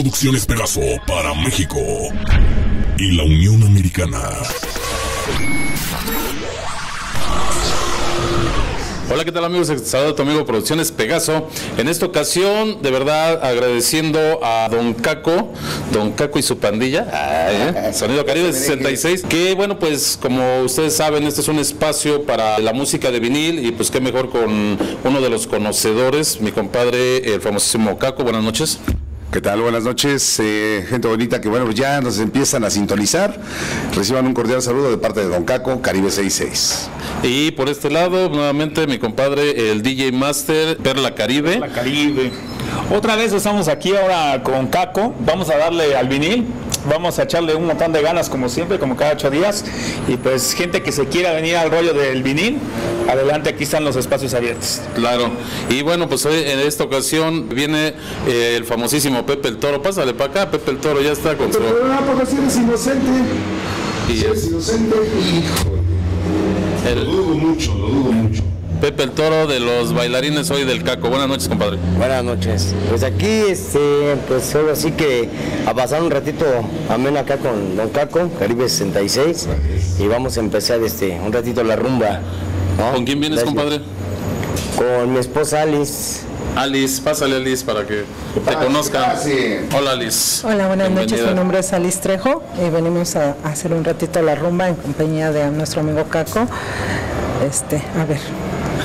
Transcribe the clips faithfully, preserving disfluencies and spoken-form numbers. Producciones Pegaso para México y la Unión Americana. Hola, ¿qué tal amigos? Saludos a tu amigo Producciones Pegaso. En esta ocasión, de verdad, agradeciendo a Don Caco, Don Caco y su pandilla, ah, ¿eh? Sonido Caribe sesenta y seis, que bueno, pues como ustedes saben, este es un espacio para la música de vinil y pues qué mejor con uno de los conocedores, mi compadre, el famosísimo Caco. Buenas noches. ¿Qué tal? Buenas noches, eh, gente bonita que bueno, ya nos empiezan a sintonizar. Reciban un cordial saludo de parte de Don Caco, Caribe sesenta y seis. Y por este lado, nuevamente mi compadre, el D J Master, Perla Caribe. Perla Caribe. Otra vez estamos aquí ahora con Caco, vamos a darle al vinil, vamos a echarle un montón de ganas como siempre, como cada ocho días. Y pues gente que se quiera venir al rollo del vinil, adelante, aquí están los espacios abiertos. Claro, y bueno, pues hoy en esta ocasión viene eh, el famosísimo Pepe el Toro. Pásale para acá, Pepe el Toro ya está con su... Pero no, porque si eres inocente. Y eres inocente, hijo. El... Lo dudo mucho, lo dudo mucho. Pepe el Toro, de los bailarines hoy del Caco. Buenas noches, compadre. Buenas noches. Pues aquí, este, pues ahora sí que a pasar un ratito amén acá con Don Caco, Caribe sesenta y seis. Gracias. Y vamos a empezar este un ratito la rumba, ¿no? ¿Con quién vienes, gracias, compadre? Con mi esposa Alice. Alice, pásale Alice para que te conozcan. Hola Alice. Hola, buenas Bienvenida. noches, mi nombre es Alice Trejo y venimos a hacer un ratito la rumba en compañía de nuestro amigo Caco. Este, a ver.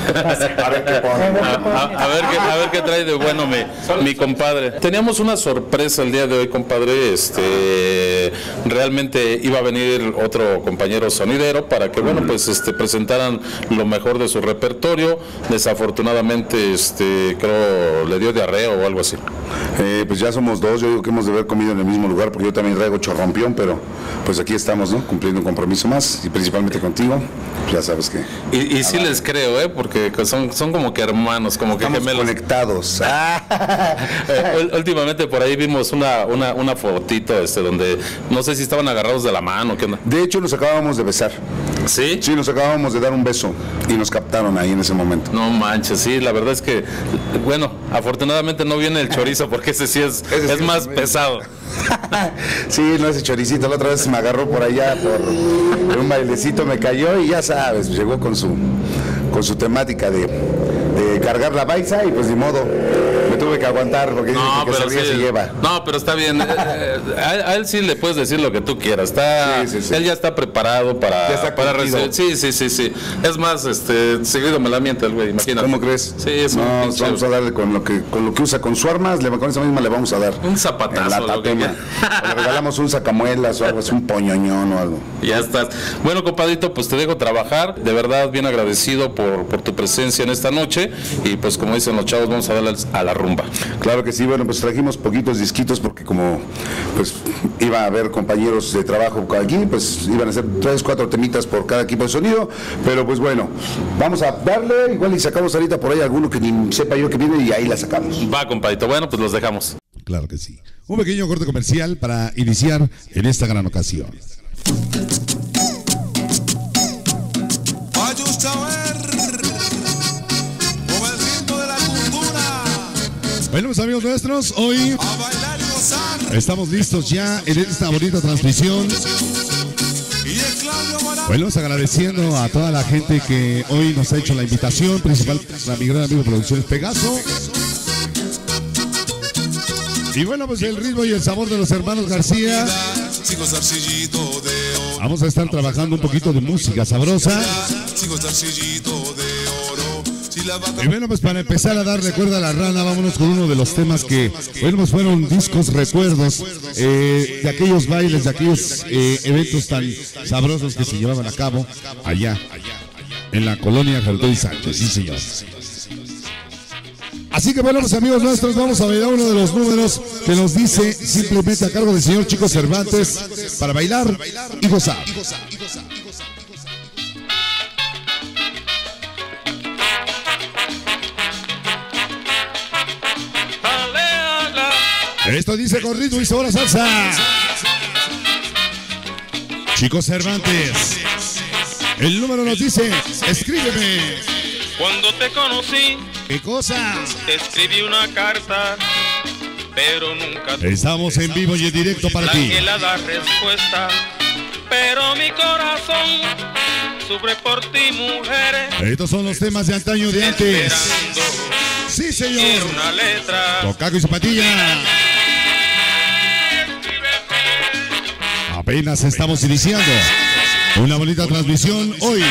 A ver, qué pone. A, a, a, ver qué, a ver qué trae de bueno mi, mi compadre. Teníamos una sorpresa el día de hoy, compadre. Este, realmente iba a venir otro compañero sonidero para que bueno, pues este, presentaran lo mejor de su repertorio. Desafortunadamente, este, creo le dio diarrea o algo así. Eh, pues ya somos dos, yo digo que hemos de haber comido en el mismo lugar porque yo también traigo chorrompión, pero pues aquí estamos, ¿no? Cumpliendo un compromiso más y principalmente contigo, ya sabes que... Y, y sí les creo, ¿eh? Porque son, son como que hermanos, como que estamos gemelos. Conectados. Ah, eh, últimamente por ahí vimos una, una, una fotito este, donde no sé si estaban agarrados de la mano. ¿Qué onda? De hecho nos acabábamos de besar. ¿Sí? Sí, nos acabábamos de dar un beso y nos captaron ahí en ese momento. No manches, sí, la verdad es que, bueno, afortunadamente no viene el chorizo porque ese sí es, ese es sí más es pesado. Sí, no, ese choricito, la otra vez me agarró por allá, por un bailecito me cayó y ya sabes, llegó con su, con su temática de, de cargar la baisa y pues ni modo. Tuve que aguantar porque no, dice que pero se, ríe, sí, se lleva. No, pero está bien. A, a él sí le puedes decir lo que tú quieras. Está, sí, sí, sí. Él ya está preparado para, está para recibir. Sí, sí, sí, sí. Es más, este, seguido me la miente el güey, imagínate. ¿Cómo crees? Sí, es no, un vamos chévere. a darle con lo que con lo que usa con su armas, le, con esa misma le vamos a dar. Un zapatazo. La lo que le regalamos un sacamuelas o algo, es un poñoñón o algo. Ya estás. Bueno, compadrito, pues te dejo trabajar. De verdad, bien agradecido por, por tu presencia en esta noche. Y pues como dicen los chavos, vamos a darle a la rumba. Claro que sí, bueno, pues trajimos poquitos disquitos porque como pues iba a haber compañeros de trabajo aquí, pues iban a ser tres, cuatro temitas por cada equipo de sonido, pero pues bueno, vamos a darle igual y sacamos ahorita por ahí alguno que ni sepa yo que viene y ahí la sacamos. Va, compadito, bueno, pues los dejamos. Claro que sí. Un pequeño corte comercial para iniciar en esta gran ocasión. Vaya usted a ver. Bueno, mis amigos nuestros, hoy estamos listos ya en esta bonita transmisión. Bueno, agradeciendo a toda la gente que hoy nos ha hecho la invitación, principal a mi gran amigo Producciones Pegaso. Y bueno, pues el ritmo y el sabor de los hermanos García. Vamos a estar trabajando un poquito de música sabrosa. Y bueno, pues para empezar a darle cuerda a la rana, vámonos con uno de los temas que, bueno, pues fueron discos recuerdos eh, de aquellos bailes, de aquellos eh, eventos tan sabrosos que se llevaban a cabo allá, en la colonia Gertrude Sánchez, sí señor. Así que bueno, pues amigos nuestros, vamos a bailar uno de los números que nos dice simplemente a cargo del señor Chico Cervantes, para bailar y gozar. Esto dice con ritmo y sabor a salsa. Chico Cervantes. El número nos dice, escríbeme. Cuando te conocí, ¿qué cosa? Te escribí una carta pero nunca estamos en vivo y en directo para ti. La da respuesta, pero mi corazón sufre por ti, mujeres. Estos son los temas de antaño de antes. Sí, señor. Tocaco y zapatilla. Apenas estamos iniciando una bonita transmisión hoy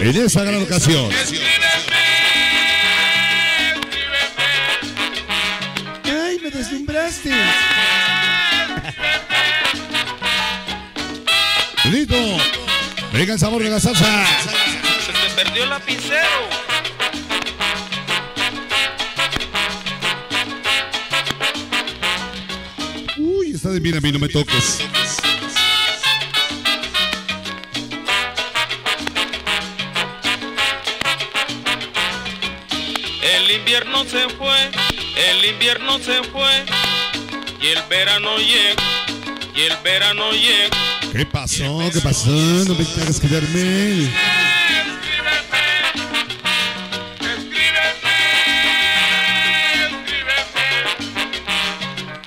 en esta gran ocasión. ¡Ay, me deslumbraste! ¡Listo! ¡Venga el sabor de la salsa! ¡Se te perdió el lapicero! ¡Uy, está de bien a mí, no me toques! El invierno se fue, el invierno se fue, y el verano llegó, y el verano llegó. ¿Qué pasó? ¿Qué pasó? No me hagas quedarme. Escríbeme, escríbeme,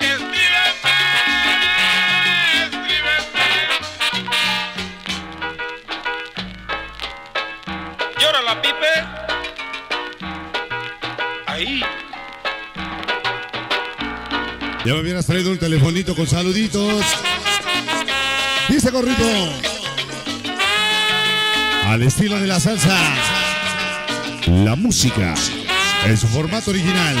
escríbeme, escríbeme. Llora la pipe. Ya me hubieras traído un telefonito con saluditos. Dice Corrito. Al estilo de la salsa. La música en su formato original.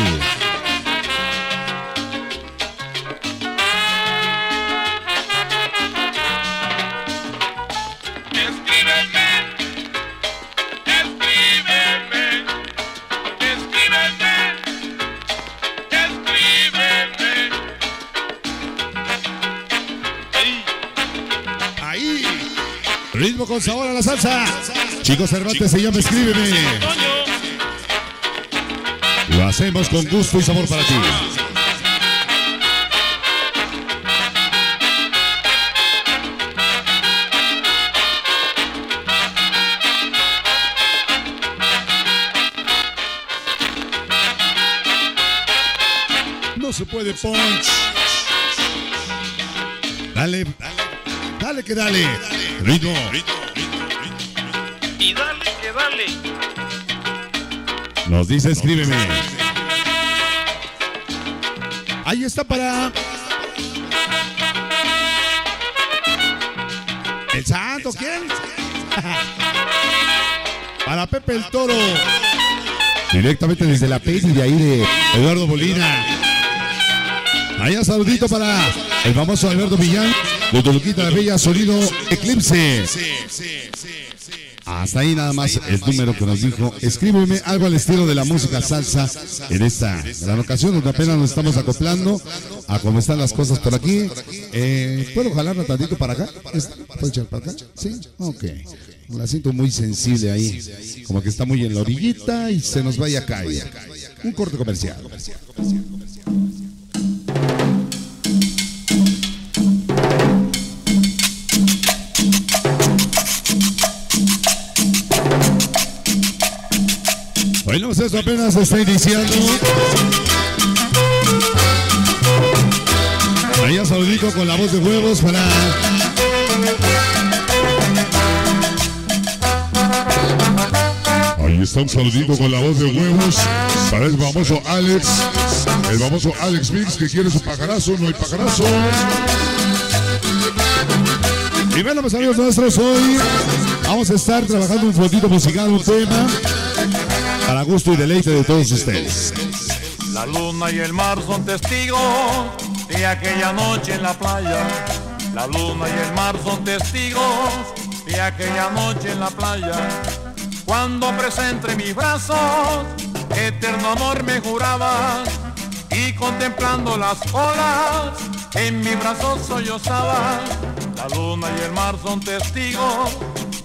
Ritmo con sabor a la salsa. Chico Cervantes se llama Escríbeme. Lo hacemos con gusto y sabor para ti. No se puede, punch. Dale, dale. Dale que dale, ritmo. Y dale que dale. Nos dice Escríbeme. Ahí está para el santo, ¿quién? Para Pepe el Toro. Directamente desde la peli de ahí de Eduardo Molina. Ahí un saludito para el famoso Alberto Millán. De Toluquita la Bella, Sonido Eclipse. Hasta ahí nada más el número que nos dijo Escríbeme, algo al estilo de la música salsa. En esta gran ocasión donde apenas nos estamos acoplando a cómo están las cosas por aquí. eh, ¿Puedo jalarla tantito para acá? ¿Puedo echar para acá? Sí, ok. La siento muy sensible ahí, como que está muy en la orillita y se nos vaya a caer. Un corte comercial. Bueno, pues eso apenas está iniciando. Allá saludito con la voz de huevos para ahí está un saludito con la voz de huevos para el famoso Alex, el famoso Alex Mix, que quiere su pajarazo, no hay pajarazo. Y bueno, mis amigos nuestros, hoy vamos a estar trabajando un fondito musical, un tema para gusto y deleite de todos ustedes. La luna y el mar son testigos de aquella noche en la playa. La luna y el mar son testigos de aquella noche en la playa. Cuando presente mis brazos, eterno amor me jurabas, y contemplando las olas, en mis brazos sollozabas. La luna y el mar son testigos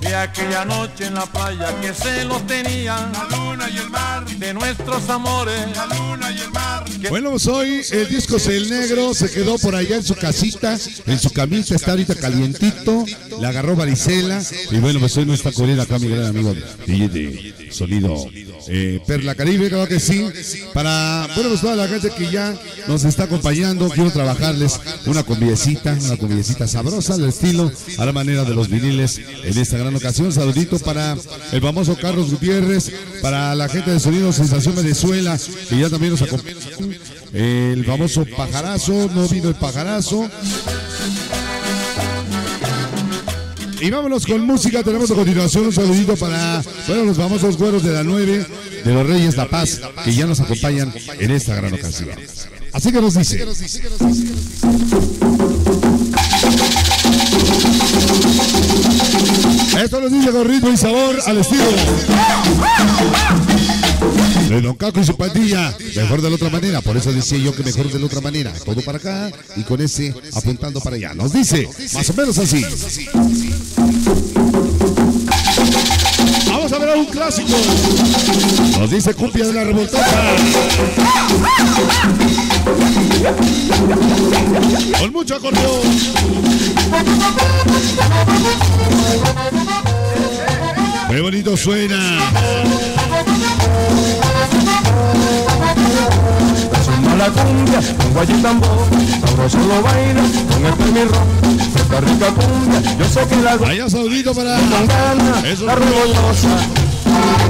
de aquella noche en la playa que se los tenían la luna y el mar, de nuestros amores la luna y el mar. Bueno, pues hoy el disco El Negro se quedó por allá en su casita, en su camisa, está ahorita calientito, la agarró Varicela, y bueno, pues hoy no está corriendo acá mi gran amigo D J de Sonido eh, Perla Caribe, claro que sí, para, bueno, pues toda la gente que ya nos está acompañando, quiero trabajarles una comidecita, una comidecita sabrosa al estilo, a la manera de los viniles en esta gran ocasión. Saludito para el famoso Carlos Gutiérrez, para la gente de Sonido Sensación Venezuela, que ya también nos acompaña. El famoso Pajarazo, no vino el Pajarazo. Y vámonos con música, tenemos a continuación un saludito para, bueno, los famosos güeros de la nueve, de los Reyes La Paz, que ya nos acompañan en esta gran ocasión. Así que nos dice. Esto nos dice con ritmo y sabor al estilo de Don Caco y su pandilla, mejor de la otra manera, por eso decía yo que mejor de la otra manera, todo para acá y con ese apuntando para allá, nos dice más o menos así. Vamos a ver un clásico, nos dice Cumbia de la Revoltosa, con mucho acordeón. ¡Qué bonito suena! Suma la cumbia, con guayitambó, sabroso lo baila, con el permirrón, Costa Rica cumbia, yo sé que la... ¡Vaya saludito para la, la Revoltosa!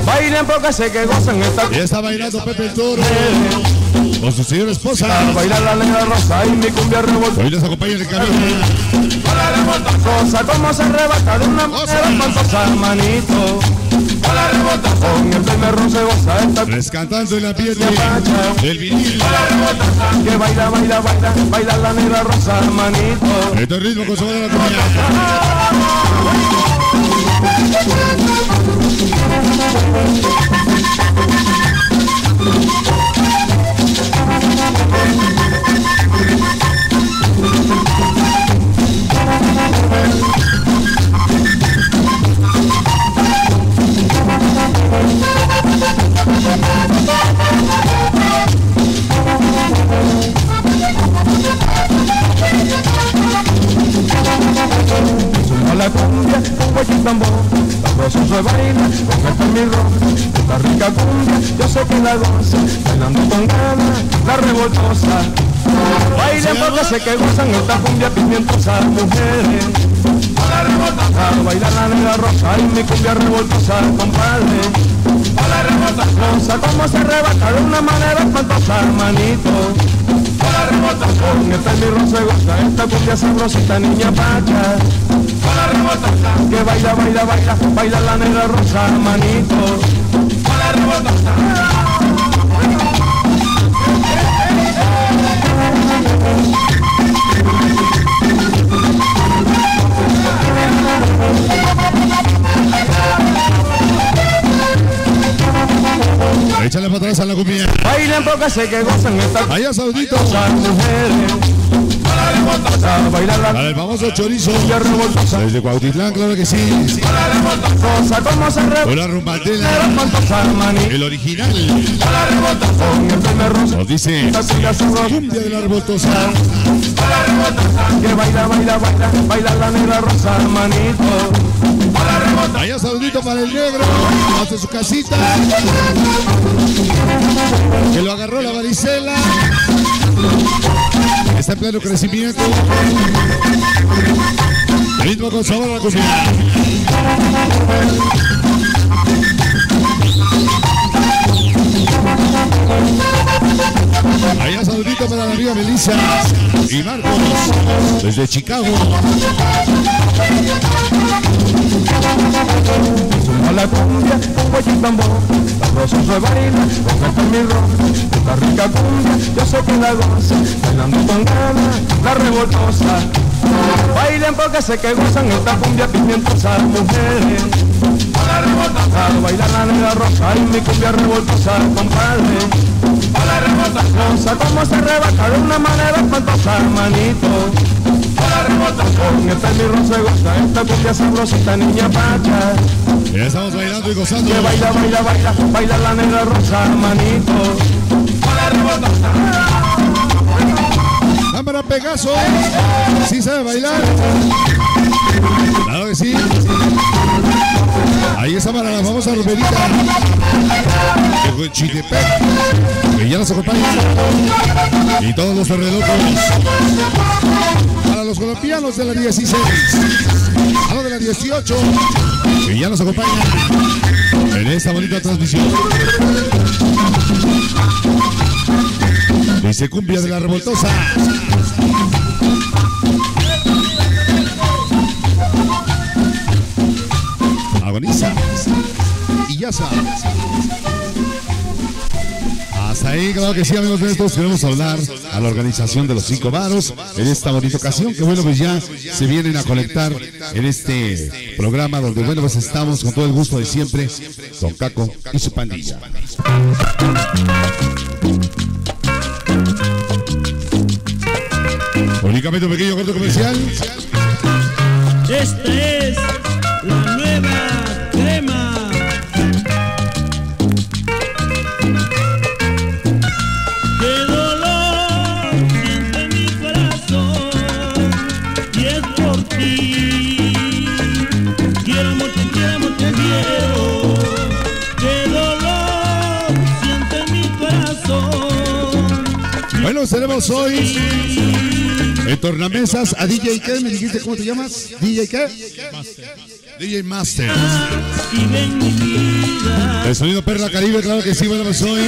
Bailen porque sé que gozan esta... Y está bailando Pepe Toro con su señora esposa. Para bailar la negra rosa y mi cumbia revoltosa. Hoy les acompaña el camino. Cosa como se arrebata de una manera espantosa, manito. Hola, rebotazo, con el primer roce goza esta. Rescatando en la piel del vinil. Hola, rebotazo, que baila, baila, baila, baila la negra rosa, manito. Este ritmo con su de la comida. Suma la cumbia con guayitambó, sabroso se baila con el permirrón, Costa Rica cumbia, yo sé que la goza, bailando con ganas la revoltosa. Bailen porque sé que gozan esta cumbia pimientosa, mujeres. Hola revoltosa, baila la negra rosa y mi cumbia revoltosa, compadre. Hola revoltosa, como se arrebata de una manera espantosa, hermanito. Hola revoltosa, con este mirro se goza esta cumbia sabrosita, niña pacha. Hola revoltosa, que baila, baila, baila, baila la negra rosa, hermanito. Hola revoltosa. Échale para atrás a la cumbia. Bailen porque sé que gozan esta. Allá saudito. Para el famoso chorizo desde Cuautitlán, claro que sí. Una rumbandela, el original. Nos dice Cumbia de la Revoltosa. Que baila, baila, baila, baila la negra rosa, manito. Allá saludito para el negro, hasta su casita, que lo agarró la varicela. Está en pleno crecimiento. Ritmo con sabor a la comida. Allá saludito para la amiga Melissa y Marcos desde Chicago. Suma la cumbia con guayitambó, sabroso se baila con el permirrón, Costa Rica cumbia, yo sé que la goza, bailando con ganas la revoltosa. Bailen porque sé que gozan esta cumbia pimientosa, mujeres. Hola revoltosa, baila la negra rosa y mi cumbia revoltosa, compadre. Hola revoltosa, como se arrebata de una manera espantosa, hermanito. Con este mirón se goza, esta cumbia sabrosita, niña pacha. Ya estamos bailando y gozando. Que baila, baila, baila, baila la negra rosa, manito. Hola, rebota. Cámara Pegaso. Sí sabe bailar. Claro que sí. Ahí está para la famosa Ruperita de Chitepec, que ya nos acompaña. Y todos los verdelucos. Para los colombianos de la dieciséis, a los de la dieciocho, que ya nos acompañan en esta bonita transmisión. Dice cumbia de la revoltosa. Y ya sabes. Hasta ahí, claro que sí, amigos nuestros. Queremos hablar a la organización de los cinco varos en esta bonita ocasión. Que bueno, pues ya se vienen a conectar en este programa donde, bueno, pues estamos con todo el gusto de siempre, Don Caco y su pandilla. Únicamente un pequeño corto comercial. Esta es la nueva. Bueno, tenemos hoy en tornamesas a D J ¿qué? ¿Me dijiste cómo te llamas? ¿D J qué? D J Master. El sonido Perla Caribe, claro que sí, bueno, soy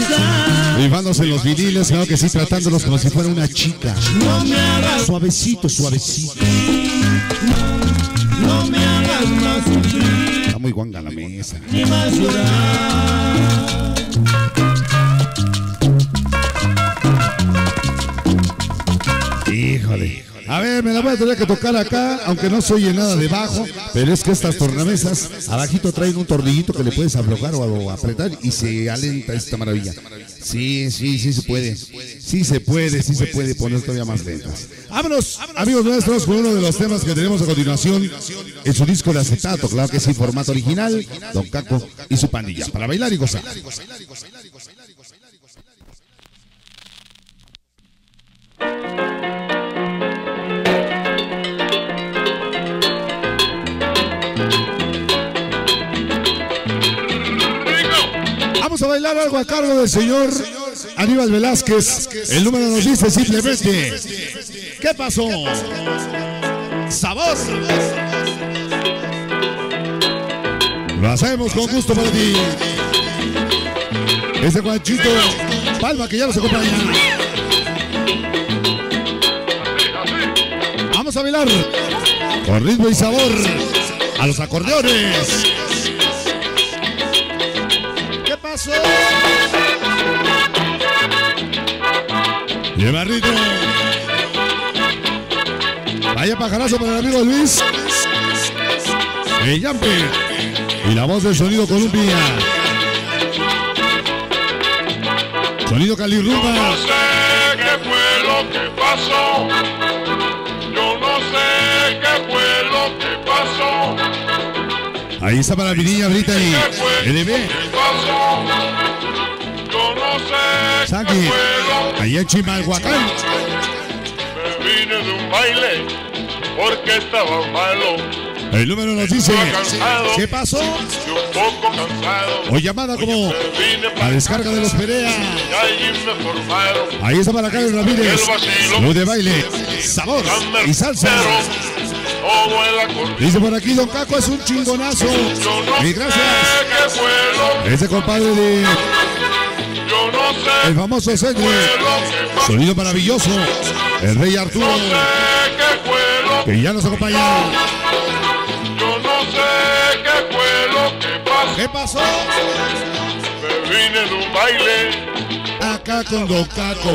llevándose los viniles, claro que sí, tratándolos como si fuera una chica. Suavecito, suavecito. No me hagas más sufrir. Está muy guanga la mesa. Ni más llorar. Híjole. A ver, me la voy a tener que tocar acá, aunque no se oye nada debajo, pero es que estas tornamesas abajito traen un tornillito que le puedes aflojar o apretar y se alenta esta maravilla. Sí, sí, sí se puede. Sí se puede, sí se puede poner todavía más lentas. Vámonos, amigos nuestros, con uno de los temas que tenemos a continuación en su disco de acetato, claro que sí, formato original, Don Caco y su pandilla, para bailar y gozar. Vamos a bailar algo a cargo del señor Aníbal Velázquez. El número nos dice simplemente: ¿qué pasó? ¡Sabor! Lo hacemos con gusto para ti. Ese Juanchito Palma que ya nos acompaña. Vamos a bailar con ritmo y sabor a los acordeones. Lleva ritmo. Vaya pajarazo para el amigo Luis el Yampe. Y la voz del sonido Colombia. Sonido Cali Rumba. Yo no sé qué fue lo que pasó. Yo no sé qué fue lo que pasó. Ahí está para mi niña Brittany L B. Saki, allá en Chimalhuacán. Me vine de un baile porque estaba malo. El número nos dice: ¿qué pasó? Un poco cansado. O llamada como la descarga de los Perea. Ahí está para Carlos Ramírez. Lo de baile, sabor y salsa. Dice por aquí, Don Caco es un chingonazo. Y gracias. Ese compadre de el famoso Sonido, Sonido Maravilloso, el Rey Arturo, que ya nos acompaña. Yo no sé qué fue lo que pasó. ¿Qué pasó? Me vine de un baile acá con Don Caco.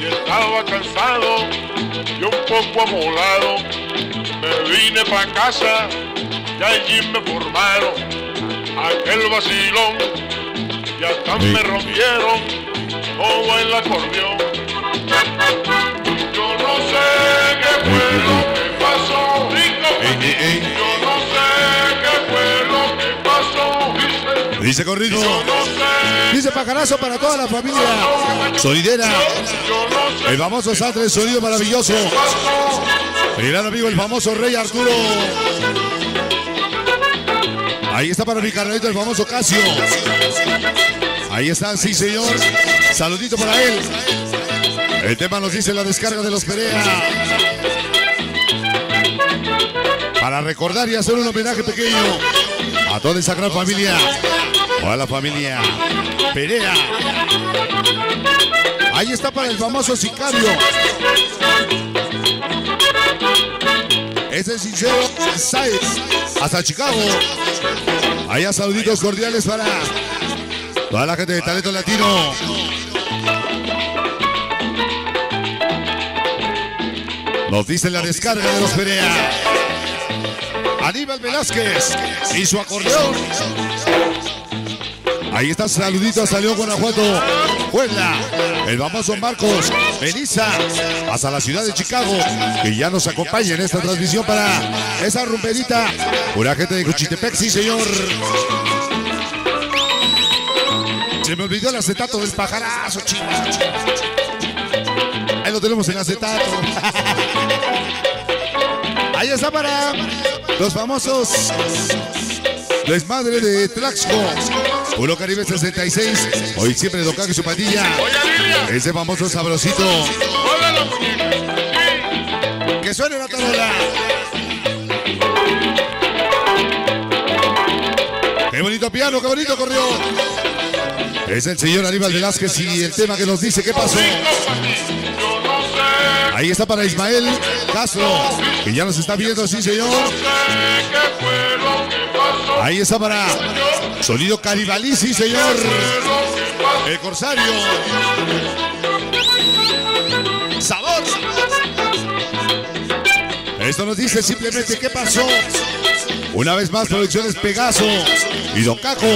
Y estaba cansado y un poco amolado. Me vine para casa y allí me formaron aquel vacilón. Y hasta sí me rompieron, oh, el acordeón. Yo no sé qué fue lo que Dice corrido. Dice pacarazo para toda la familia sonidera. El famoso sastre del sonido maravilloso. El gran amigo, el famoso Rey Arturo. Ahí está para mi carnalito, el famoso Casio. Ahí están, sí señor. Saludito para él. El tema nos dice la descarga de los Perea. Para recordar y hacer un homenaje pequeño a toda esa gran familia. A la familia Perea. Ahí está para el famoso sicario. Es el sincero Sáez. Hasta Chicago. Allá saluditos cordiales para toda la gente de Talento Latino. Nos dicen la descarga de los Perea. Aníbal Velázquez y su acordeón. Ahí está, saludito a León, Guanajuato, Puebla, el famoso Marcos, Melissa, hasta la ciudad de Chicago, que ya nos acompaña en esta transmisión para esa rumberita, una gente de Cuchitepec, sí señor. Se me olvidó el acetato del pajarazo, chicos. Ahí lo tenemos en acetato. Ahí está para los famosos desmadre de Tlaxco. Sonido Caribe sesenta y seis, hoy siempre toca que su pandilla, ese famoso sabrosito, que suene la tarola. Qué bonito piano, qué bonito corrió. Es el señor Aníbal Velázquez y el tema que nos dice qué pasó. Ahí está para Ismael Castro, que ya nos está viendo, sí señor. Ahí está para Sonido Caribalí, sí señor. El Corsario. Sabor. Esto nos dice simplemente qué pasó. Una vez más, Producciones Pegaso y Don Caco.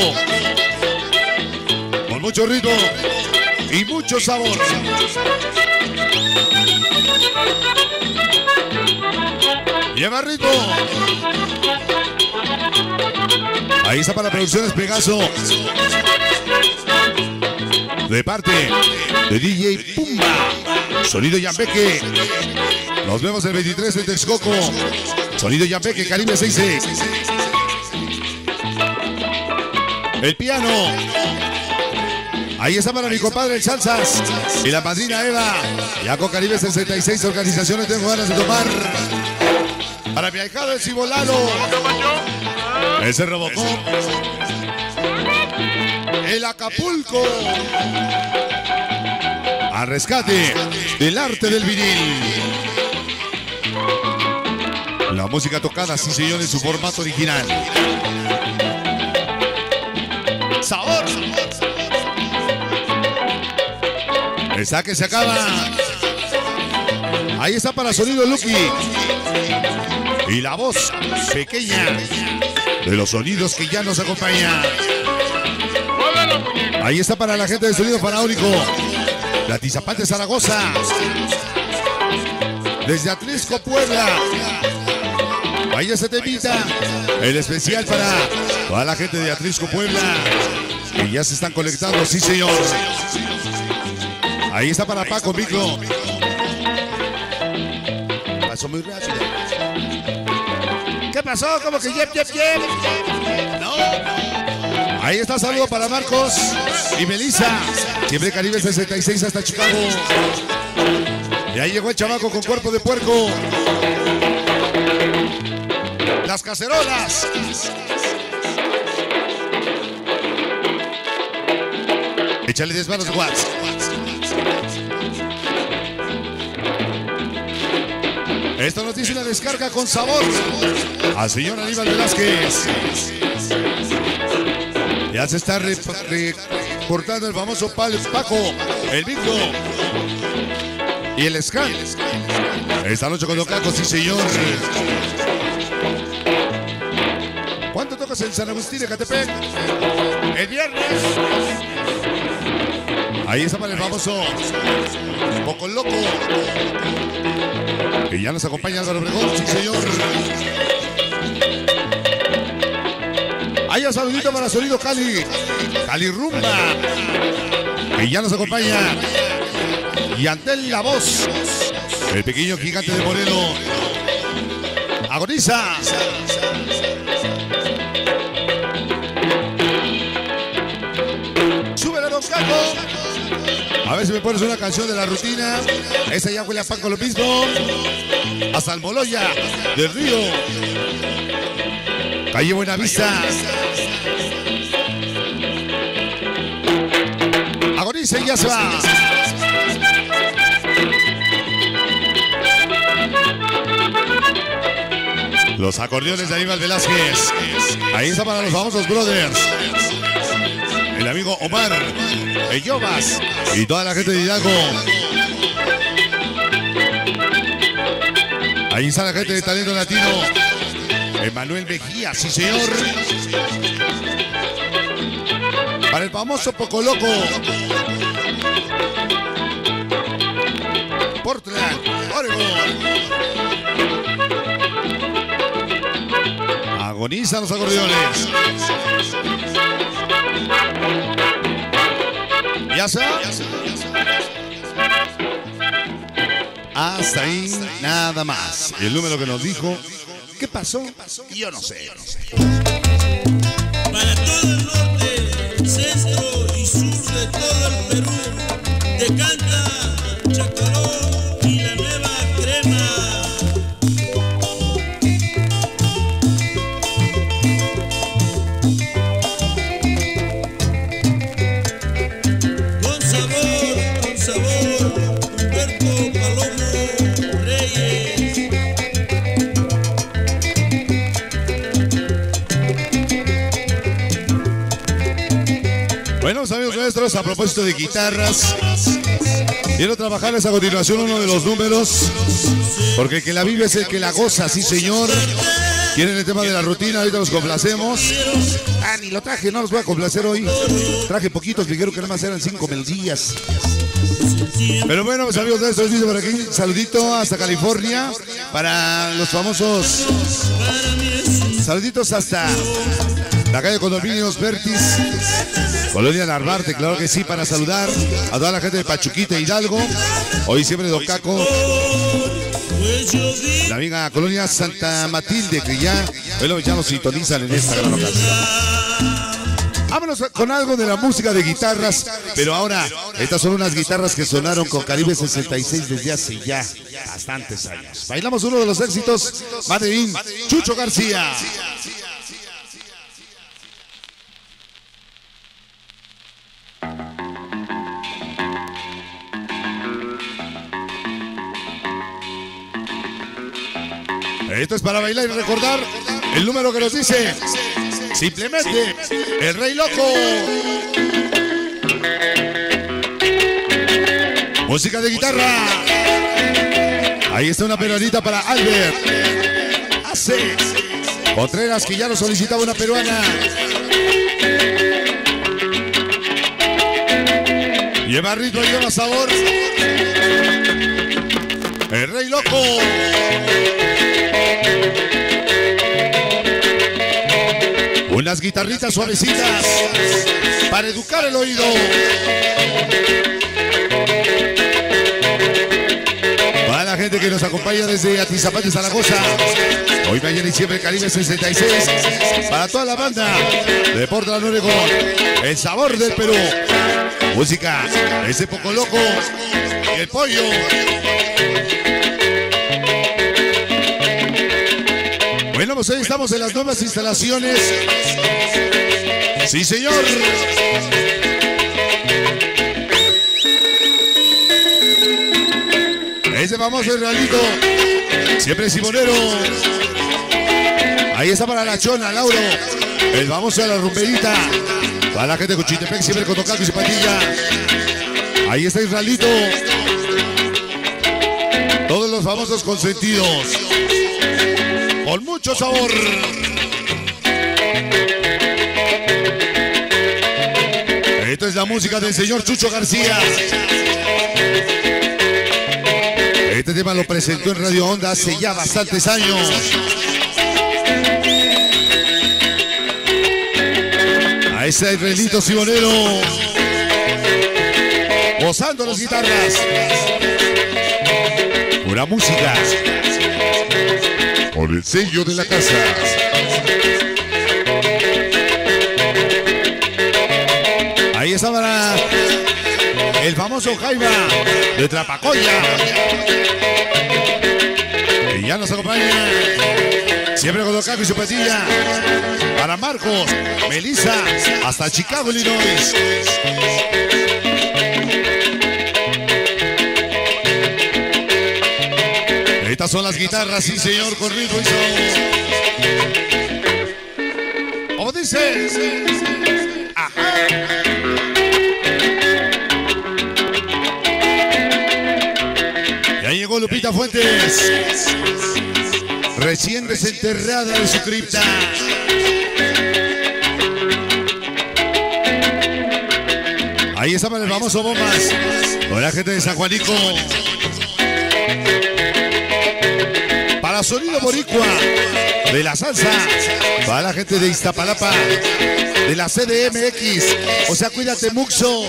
Con mucho ritmo y mucho sabor. Lleva ritmo. Ahí está para Producciones Pegaso. De parte de D J Pumba. Sonido Yampeque. Nos vemos el veintitrés en Texcoco. Sonido Yampeque, Caribe sesenta y seis. El piano. Ahí está para mi compadre el Salsas. Y la madrina Eva. Yaco Caribe sesenta y seis. Organizaciones tengo ganas de tomar. Para mi ahijado el Cibolano. Ese Robocop. El Acapulco. Al rescate del arte del vinil. La música tocada, sí señor, en su formato original. Sabor. El saque se acaba. Ahí está para Sonido Lucky. Y la voz pequeña de los sonidos que ya nos acompañan. Ahí está para la gente del Sonido Faraónico. La Tizapante Zaragoza. Desde Atlisco, Puebla. Ahí se te invita. El especial para toda la gente de Atlisco, Puebla. Que ya se están conectando, sí señor. Ahí está para Paco Micro. Pasó muy rápido. ¿Qué pasó? Como que yep, yep, yep. No. Ahí está, saludo para Marcos y Melissa. Siempre Caribe sesenta y seis hasta Chicago. Y ahí llegó el chamaco con cuerpo de puerco. Las cacerolas. Échale diez manos, Watts. Esto nos dice una descarga con sabor al señor Aníbal Velázquez. Ya se está recortando el famoso pal Paco, el bingo y el scan. Esta noche con los cacos, sí señor. ¿Cuánto tocas en San Agustín de Catepec? El viernes. Ahí está para el famoso Poco Loco. Y ya nos acompaña Álvaro Obregón, sí señor. Ahí Gracias, saludito para Sonido Cali, Cali Rumba, que ya nos acompaña. Y ante la voz, el pequeño gigante de Moreno, agoniza. Súbele, don Caco. A ver si me pones una canción de la rutina. Esa ya huele a pan con lo mismo. A Salmoloya del Río, calle Buenavista. Agoniza y ya se va. Los acordeones de Aníbal Velázquez. Ahí está para los famosos brothers. El amigo Omar, el Yobas y toda la gente de Hidalgo. Ahí está la gente de Talento Latino. Emanuel Mejía, sí señor. Para el famoso Poco Loco. Portland, Oregon. Agonizan los acordeones. Ya está. Hasta ahí nada más. El número que nos dijo. ¿Qué pasó? Yo no sé. Para todo el norte, centro y sur de todo el Perú, te canta Chacarón y la nueva crema. Amigos nuestros, a propósito de guitarras, quiero trabajarles a continuación uno de los números, porque el que la vive es el que la goza, sí señor. Tienen el tema de la rutina, ahorita los complacemos. Ah, ni lo traje, no los voy a complacer hoy. Traje poquitos, me dijeron que nada más eran cinco melodías. Pero bueno, pues amigos nuestros, dice por aquí, saludito hasta California, para los famosos. Saluditos hasta la calle Condominios Vertis, Colonia Narvarte, claro que sí, para saludar a toda la gente de Pachuquita, Hidalgo. Hoy siempre don Caco. La amiga Colonia Santa Matilde, que ya, bueno, ya nos sintonizan en esta gran ocasión. Vámonos con algo de la música de guitarras, pero ahora, estas son unas guitarras que sonaron con Caribe sesenta y seis desde hace ya bastantes años. Bailamos uno de los éxitos, Madeline Chucho García. Esto es para bailar y recordar el número que nos dice simplemente el Rey Loco. Música de guitarra. Ahí está una peruanita para Albert. Hace Contreras, que ya lo solicitaba una peruana. Lleva ritmo y lleva sabor. El Rey Loco. Unas guitarritas suavecitas para educar el oído. Para la gente que nos acompaña desde Atizapán de Zaragoza, hoy, mañana y siempre, Caribe sesenta y seis. Para toda la banda de Portland, Oregón, el sabor del Perú. Música, ese Poco Loco y el Pollo. Bueno, pues hoy estamos en las nuevas instalaciones. Sí, señor. Ese famoso realito, siempre simonero. Ahí está para la chona, Lauro. El famoso de la rumberita. Para la gente de Cuchitepec, siempre con tocando y zapatilla. Ahí está Israelito. Todos los famosos consentidos. Con mucho sabor. Esto es la música del señor Chucho García. Este tema lo presentó en Radio Onda hace ya bastantes años. está Israelito Sibonero gozando las guitarras. Pura música por el sello de la casa. Ahí está para el famoso Jaime de Trapacoya, que ya nos acompaña siempre con los cacos y su patilla. Para Marcos, Melissa, hasta Chicago, Illinois. Estas son las guitarras, sí señor, con ritmo y son. ¿Cómo dice? Ajá. Lupita Fuentes, recién desenterrada de su cripta. Ahí está para el famoso Bombas, para la gente de San Juanico. Para Sonido Boricua, de la salsa. Para la gente de Iztapalapa, de la C D M X. O sea, cuídate mucho.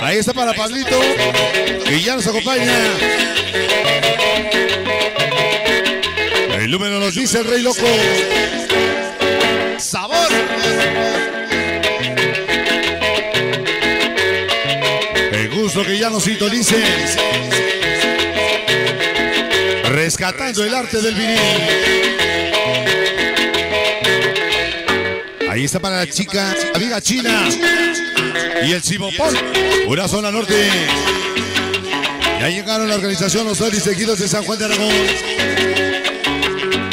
Ahí está para Pablito, que ya nos acompaña. El número nos dice el Rey Loco. ¡Sabor! El gusto que ya nos sintonice. Rescatando el arte del vinil. Ahí está para la chica, amiga china. Y el Simopol, una zona norte. Ya llegaron la organización Los Solis Tejidos de San Juan de Aragón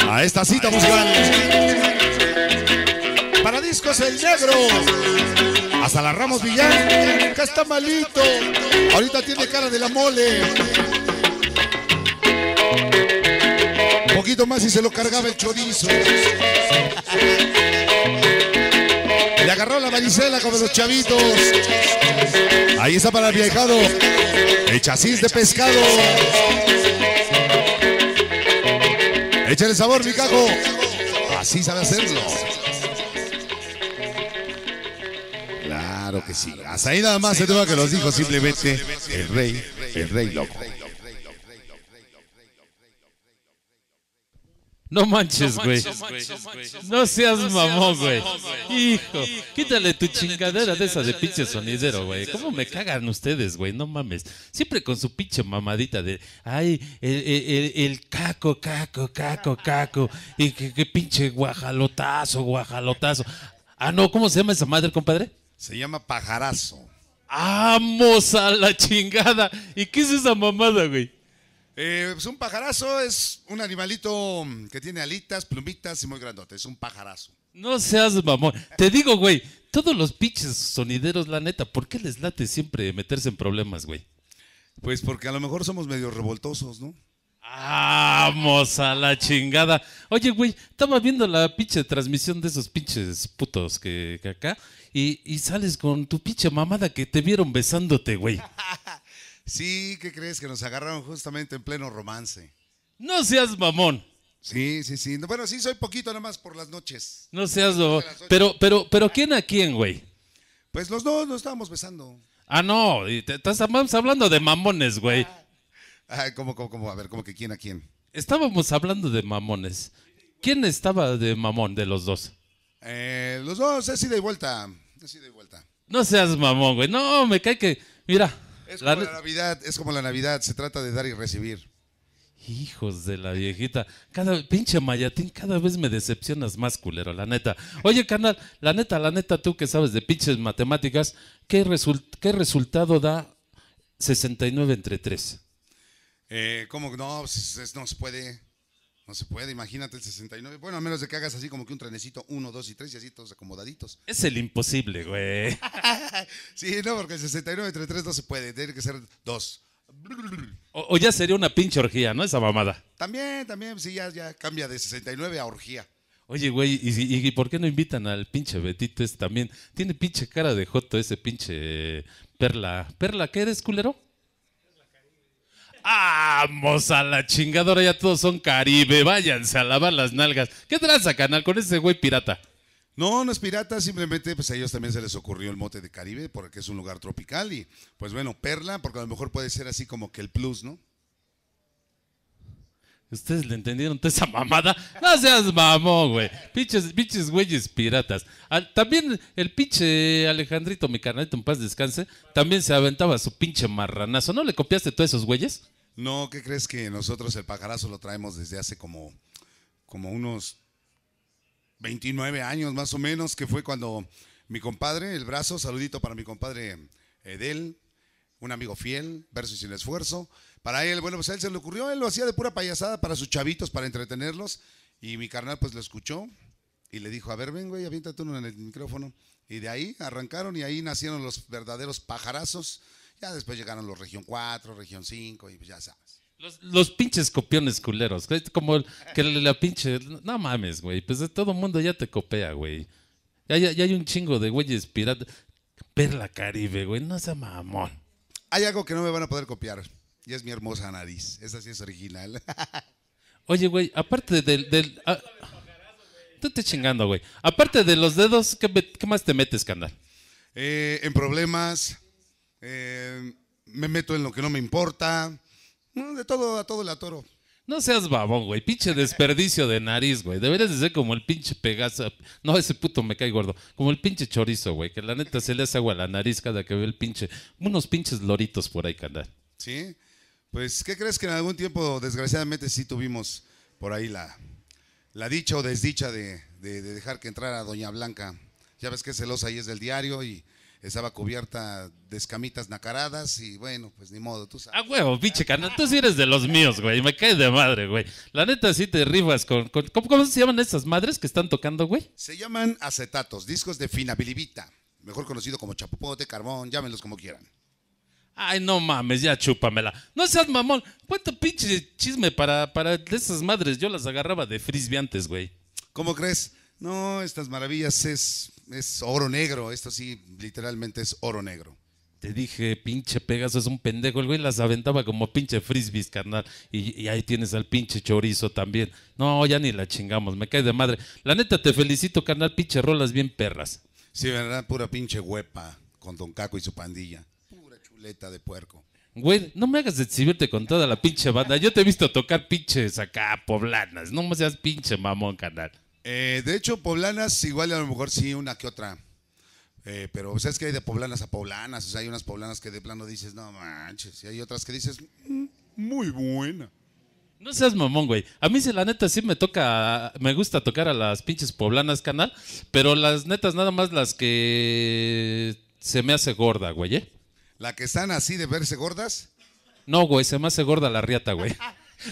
a esta cita musical. Para discos El Negro, hasta la Ramos Villar, que está malito. Ahorita tiene cara de la mole. Un poquito más y se lo cargaba el chorizo. Le agarró la varicela como los chavitos. Ahí está para el viajado, el chasis de pescado. Échale sabor, mi cago. Así sabe hacerlo. Claro que sí. Hasta ahí nada más se toma que los dijo simplemente el rey, el rey loco. No manches, güey. No, no seas mamón, güey. Hijo, quítale tu chingadera de esa de pinche sonidero, güey. ¿Cómo me cagan ustedes, güey? No mames. Siempre con su pinche mamadita de, ay, el, el, el caco, caco, caco, caco. Y que, que pinche guajalotazo, guajalotazo. Ah, no, ¿cómo se llama esa madre, compadre? Se llama pajarazo. ¡Vamos a la chingada! ¿Y qué es esa mamada, güey? Eh, pues un pajarazo es un animalito que tiene alitas, plumitas y muy grandote. Es un pajarazo. No seas mamón. Te digo, güey, todos los pinches sonideros, la neta, ¿por qué les late siempre meterse en problemas, güey? Pues porque a lo mejor somos medio revoltosos, ¿no? ¡Vamos a la chingada! Oye, güey, estaba viendo la pinche transmisión de esos pinches putos que, que acá y, y sales con tu pinche mamada que te vieron besándote, güey. Sí, ¿qué crees? Que nos agarraron justamente en pleno romance. ¡No seas mamón! Sí, sí, sí. No, bueno, sí, soy poquito nada más por las noches. No seas mamón. Pero, pero, pero, ¿quién a quién, güey? Pues los dos nos estábamos besando. Ah, no. Y te, estábamos hablando de mamones, güey. Ah, ah, ¿cómo, cómo, cómo? A ver, ¿cómo que quién a quién? Estábamos hablando de mamones. ¿Quién estaba de mamón de los dos? Eh, los dos, es ida y vuelta. Es ida y vuelta. No seas mamón, güey. No, me cae que... Mira... Es como la... la Navidad, es como la Navidad, se trata de dar y recibir. Hijos de la viejita, cada pinche mayatín, cada vez me decepcionas más, culero, la neta. Oye, canal, la neta, la neta, tú que sabes de pinches matemáticas, ¿qué, result qué resultado da sesenta y nueve entre tres? Eh, ¿Cómo? No, no se puede, no se puede, imagínate el sesenta y nueve. Bueno, a menos de que hagas así como que un trenecito uno, dos y tres y así todos acomodaditos. Es el imposible, güey. Sí, no, porque el sesenta y nueve entre tres no se puede, tiene que ser dos. O, o ya sería una pinche orgía, ¿no? Esa mamada. También, también, sí, ya, ya cambia de sesenta y nueve a orgía. Oye, güey, ¿y, y, ¿y por qué no invitan al pinche Betito ese también? Tiene pinche cara de joto ese pinche Perla. ¿Perla qué eres, culero? Perla Caribe. Vamos a la chingadora, ya todos son Caribe, váyanse a lavar las nalgas. ¿Qué traza, canal, con ese güey pirata? No, no es pirata, simplemente pues a ellos también se les ocurrió el mote de Caribe porque es un lugar tropical y pues bueno, Perla, porque a lo mejor puede ser así como que el plus, ¿no? ¿Ustedes le entendieron toda esa mamada? No seas mamón, güey. Pinches, pinches güeyes piratas. Al, también el pinche Alejandrito, mi carnalito, en paz descanse, también se aventaba su pinche marranazo. ¿No le copiaste todos esos güeyes? No, ¿qué crees que nosotros el pajarazo lo traemos desde hace como, como unos... veintinueve años más o menos, que fue cuando mi compadre, el brazo, saludito para mi compadre Edel, un amigo fiel, verso y sin esfuerzo. Para él, bueno, pues a él se le ocurrió, él lo hacía de pura payasada para sus chavitos, para entretenerlos. Y mi carnal pues lo escuchó y le dijo, a ver, ven güey, aviéntate uno en el micrófono. Y de ahí arrancaron y ahí nacieron los verdaderos pajarazos. Ya después llegaron los Región cuatro, Región cinco y pues ya sabes. Los, los pinches copiones culeros, como el, que la pinche... No mames, güey, pues todo el mundo ya te copea, güey. Ya, ya, ya hay un chingo de güeyes piratas. Perla Caribe, güey, no sea mamón. Hay algo que no me van a poder copiar, y es mi hermosa nariz. Esa sí es original. Oye, güey, aparte del... del a, tú te chingando, güey. Aparte de los dedos, ¿qué, qué más te metes, canal? Eh, en problemas, eh, me meto en lo que no me importa... De todo, a todo el atoro. No seas babón, güey. Pinche desperdicio de nariz, güey. Deberías de ser como el pinche Pegaso. No, ese puto me cae gordo. Como el pinche chorizo, güey. Que la neta se le hace agua a la nariz cada que ve el pinche... Unos pinches loritos por ahí, canal. Sí. Pues, ¿qué crees que en algún tiempo, desgraciadamente, sí tuvimos por ahí la, la dicha o desdicha de, de, de dejar que entrara Doña Blanca? Ya ves que celosa ahí es del diario y... Estaba cubierta de escamitas nacaradas y bueno, pues ni modo, tú sabes. Ah, huevo, pinche canal, tú sí eres de los míos, güey, me caes de madre, güey. La neta sí te rifas con... con ¿cómo, ¿Cómo se llaman esas madres que están tocando, güey? Se llaman acetatos, discos de finabilibita, mejor conocido como chapopote, carbón, llámenlos como quieran. Ay, no mames, ya chúpamela. No seas mamón, cuánto pinche chisme para, para esas madres, yo las agarraba de frisbee antes, güey. ¿Cómo crees? No, estas maravillas es... Es oro negro, esto sí, literalmente es oro negro. Te dije, pinche Pegaso es un pendejo, el güey las aventaba como pinche frisbees, carnal. Y, y ahí tienes al pinche chorizo también. No, ya ni la chingamos, me cae de madre. La neta, te felicito, carnal, pinche rolas bien perras. Sí, verdad, pura pinche huepa con Don Caco y su pandilla. Pura chuleta de puerco. Güey, no me hagas exhibirte con toda la pinche banda. Yo te he visto tocar pinches acá, poblanas. No me seas pinche mamón, carnal. Eh, de hecho, poblanas, igual a lo mejor sí, una que otra. Eh, pero sabes que hay de poblanas a poblanas. O sea, hay unas poblanas que de plano dices, no manches. Y hay otras que dices, mm, muy buena. No seas mamón, güey. A mí, la neta, sí me toca, me gusta tocar a las pinches poblanas, canal. Pero las netas, nada más las que se me hace gorda, güey, ¿eh? ¿La que están así de verse gordas? No, güey, se me hace gorda la riata, güey.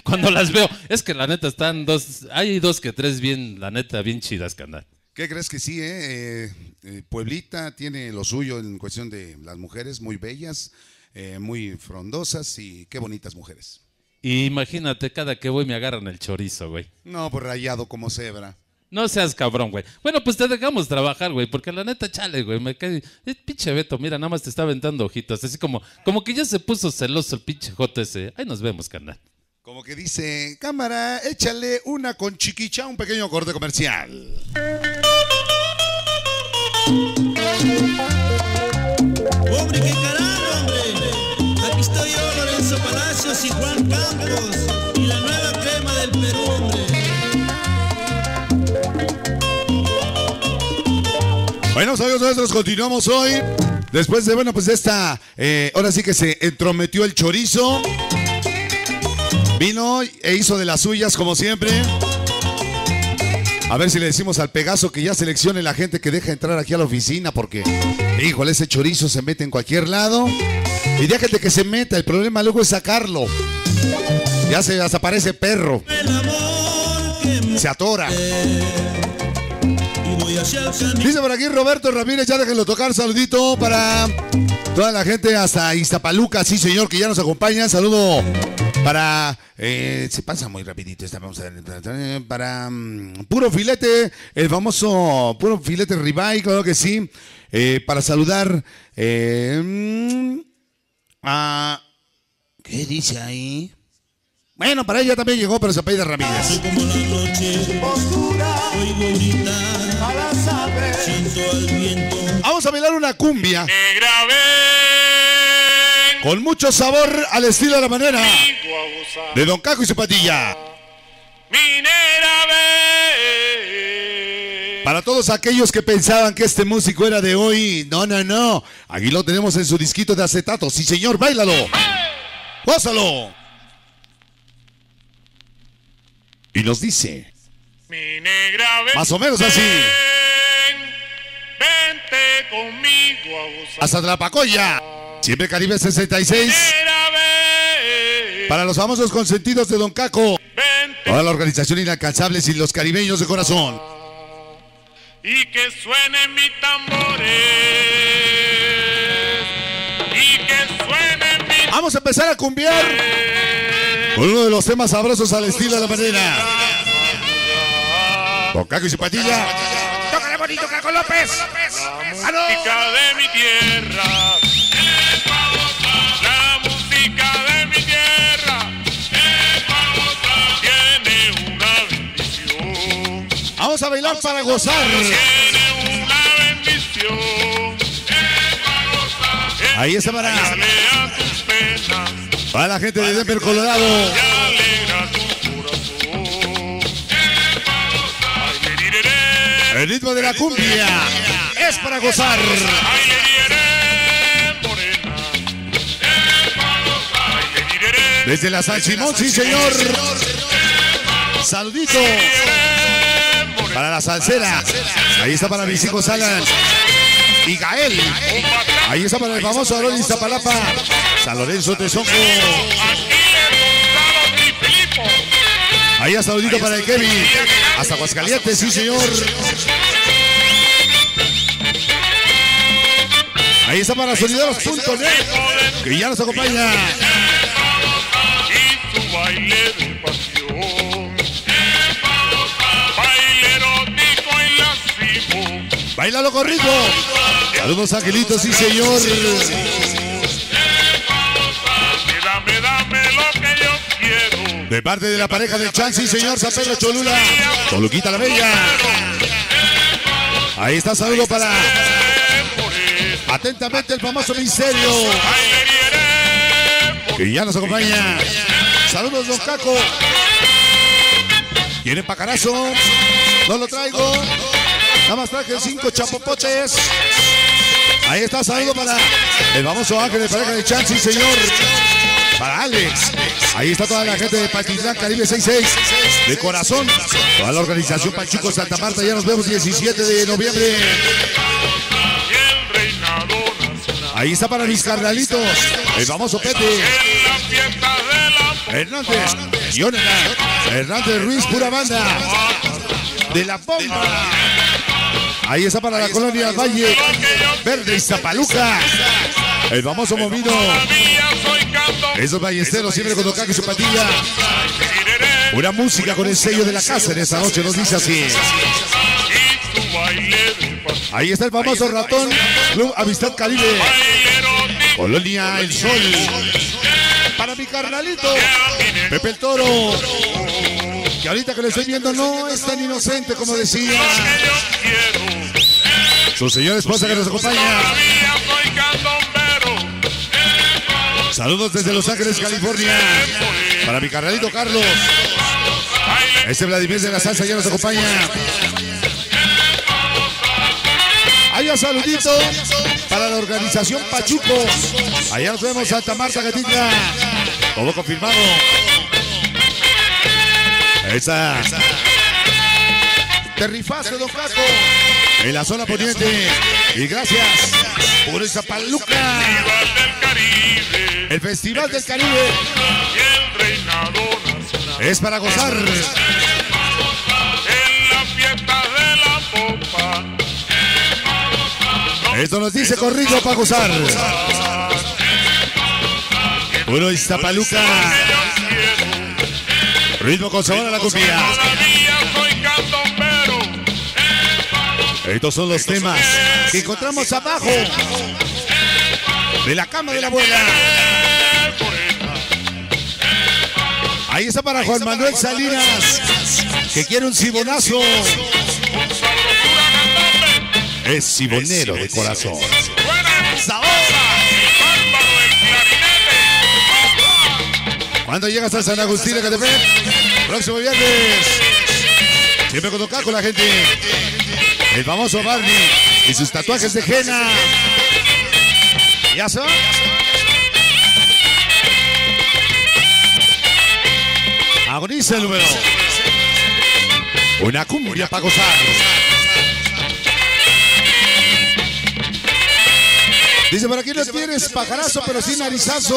Cuando las veo, es que la neta están dos, hay dos que tres bien, la neta, bien chidas, canal. ¿Qué crees que sí, eh? eh Pueblita tiene lo suyo en cuestión de las mujeres, muy bellas, eh, muy frondosas y qué bonitas mujeres. Y imagínate, cada que voy me agarran el chorizo, güey. No, pues rayado como cebra. No seas cabrón, güey. Bueno, pues te dejamos trabajar, güey, porque la neta, chale, güey, me cae... El pinche Beto, mira, nada más te está aventando ojitos, así como, como que ya se puso celoso el pinche J S. Ahí nos vemos, canal. Como que dice, cámara, échale una con chiquicha, un pequeño corte comercial. ¡Hombre, qué carajo, hombre! Aquí estoy yo, Lorenzo Palacios y Juan Campos, y la nueva crema del Perú, hombre. Bueno, amigos nuestros, continuamos hoy. Después de, bueno, pues esta, eh, ahora sí que se entrometió el chorizo. Vino e hizo de las suyas como siempre. A ver si le decimos al Pegaso que ya seleccione la gente que deja entrar aquí a la oficina, porque, híjole, ese chorizo se mete en cualquier lado. Y déjate que se meta, el problema luego es sacarlo. Ya se hasta parece perro. Se atora. Dice por aquí Roberto Ramírez, ya déjenlo tocar, saludito para toda la gente hasta Iztapaluca, sí señor, que ya nos acompaña, saludo. Para, eh, se pasa muy rapidito esta, vamos a ver, para um, Puro Filete, el famoso Puro Filete Ribeye, claro que sí, eh, para saludar eh, a, ¿qué? ¿Qué dice ahí? Bueno, para ella también llegó, pero se apellida Ramírez. Soy como la noche oscura, oigo gritar a las aves, siento el viento. Vamos a bailar una cumbia. Negra ven, con mucho sabor al estilo de la manera de Don Caco y su patilla. Minera ven. Para todos aquellos que pensaban que este músico era de hoy, no, no, no. Aquí lo tenemos en su disquito de acetato. Sí, señor, báilalo. Gózalo. Y nos dice, mi negra, ven, más o menos así. Vente conmigo a gozar. Hasta Tlapacoya. Siempre Caribe sesenta y seis. Negra, ven, para los famosos consentidos de Don Caco. Vente. Toda la organización Inalcanzables y los caribeños de corazón. Y que suenen mis tambores. Y que suenen mis... Vamos a empezar a cumbiar. Con uno de los temas sabrosos al estilo de la manera. Con Caco y su patilla. Tócale bonito, Caco López. La música de mi tierra. La música de mi tierra. Tiene una bendición. Vamos a bailar para gozar. Tiene una bendición. Ahí está para Para la gente de Denver, Colorado. El ritmo de la cumbia es para gozar. Desde la San Simón, sí señor. Saludito para la salsera. Ahí está para mis hijos Alan y Gael. Ahí está para el famoso Aarón Iztapalapa, San Lorenzo Tezonco. Ahí está saludito para el Kevin. Hasta Aguascalientes, sí señor. Ahí está para sonideros punto net, que ya nos acompaña. Bailalo con ritmo. Saludos angelitos, sí señor. Dame, dame lo que yo quiero. De parte de la pareja del Chan, sí señor, San Pedro Cholula, Toluquita la Bella. Ahí está, saludo para atentamente el famoso Misterio, que ya nos acompaña. Saludos Don Caco. Tiene pacarazo. No lo traigo. Nada más traje cinco chapopotes. Ahí está, saludo para el famoso Ángel de pareja de Chan, sí señor. Para Alex. Ahí está toda la gente de Paquitlán, Caribe sesenta y seis. De corazón. Toda la organización Pachuco Santa Marta. Ya nos vemos diecisiete de noviembre. Ahí está para mis carnalitos. El famoso Pete. Hernández. Jonathan. Hernández Ruiz, pura banda. De la bomba. Ahí está para la colonia Valle Verde y Zapaluca. El famoso Momino. Esos ballesteros siempre con Don Caco y su patilla. Una música con el sello de la casa en esta noche, nos dice así. Ahí está el famoso Ratón Club Amistad Caribe. Colonia El Sol. Para mi carnalito Pepe el Toro, que ahorita que lo estoy viendo no es tan inocente como decía. Su señora esposa que nos acompaña. Saludos desde Los Ángeles, California. Para mi carnalito Carlos. Este Vladimir de la salsa ya nos acompaña. Hay un saludito para la organización Pachuco. Allá nos vemos, Santa Marta, Gatica. Todo confirmado. Esa. Terrifazo, Don Caco. En la zona poniente. Y gracias por esa paluca. El Festival del Caribe es para gozar. Esto nos dice corrido para gozar. Puro Iztapaluca. Ritmo con sabor a la cumbia. Estos son los temas que encontramos abajo de la cama de la abuela. Ahí está para Juan Manuel Salinas, que quiere un cibonazo. Es cibonero de corazón. Cuando llegas a San Agustín de Catepec, próximo viernes, siempre con tocar con la gente. El famoso Barney y sus tatuajes de henna. ¿Ya son? Agoniza el número. Una cumbia para gozar. Dice, por aquí no tienes pajarazo, pero sí narizazo.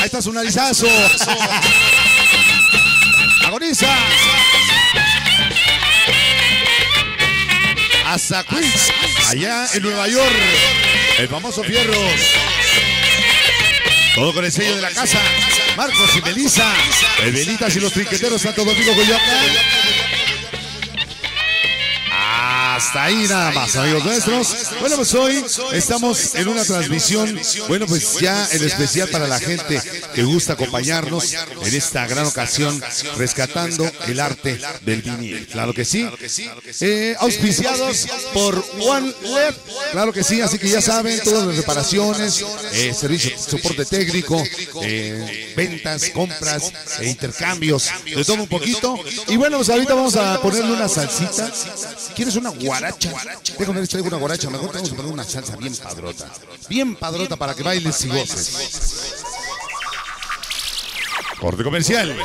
Ahí está su narizazo. Agoniza. Hasta Queens, allá en Nueva York. El famoso Fierros. Todo con el sello de la casa. Marcos y Melissa, el Belitas y los Trinqueteros, Santo Domingo, Coyoacán. Hasta ahí nada más, amigos nuestros. Bueno, pues hoy estamos en una transmisión, bueno, pues ya en especial para la gente que gusta acompañarnos en esta gran ocasión, rescatando el arte del vinil. Claro que sí. Eh, auspiciados por OneWeb. Claro que sí, así que ya saben, todas las reparaciones, eh, servicio, soporte técnico, eh, ventas, compras, eh, intercambios, de todo un poquito. Y bueno, pues ahorita vamos a ponerle una salsita. ¿Quieres una guaracha? Déjame ver si traigo una guaracha. Mejor tenemos que poner una salsa bien padrota. Bien padrota para que bailes y goces. Corte comercial.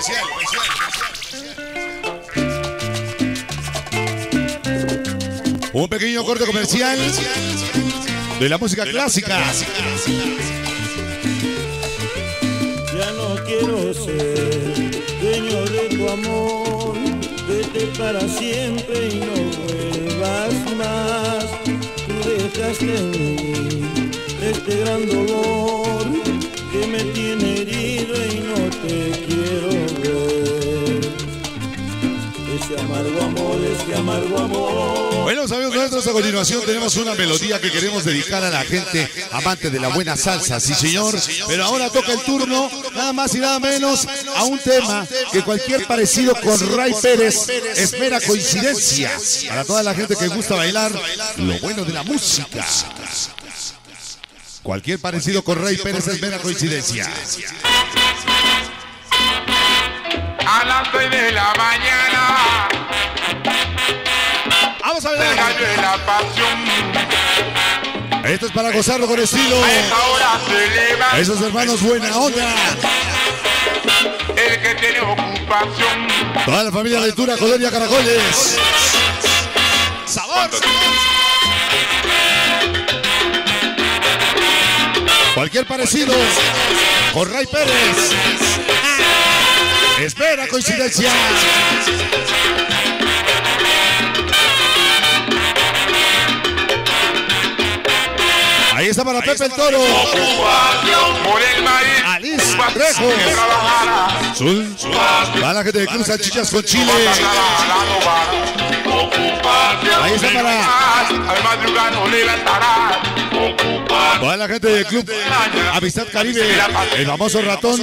Un pequeño corte comercial de la música clásica. Ya no quiero ser dueño de tu amor. Vete para siempre y no vuelvas más. Tú dejaste en mí este gran dolor que me tiene herido y no te quiero ver. Ese amargo amor, ese amargo amor. Bueno, amigos nuestros, a continuación tenemos una melodía que queremos dedicar a la gente amante de la buena salsa, sí señor. Pero ahora toca el turno, nada más y nada menos, a un tema que cualquier parecido con Ray Pérez es mera coincidencia. Para toda la gente que gusta bailar, lo bueno de la música. Cualquier parecido con Ray Pérez es mera coincidencia. A las seis de la mañana. Vamos a ver. Esto es para gozarlo con estilo. Esos hermanos buena onda. El que tiene ocupación. Toda la familia de Tura, Colonia Caracoles. Sabor. Cualquier parecido con Ray Pérez es mera coincidencia. Ahí está para Pepe el Toro. Alice Trejo. Sul. Para la gente de Cruz Salchichas con Chile. Ahí está para toda la gente del club Amistad Caribe, el famoso ratón.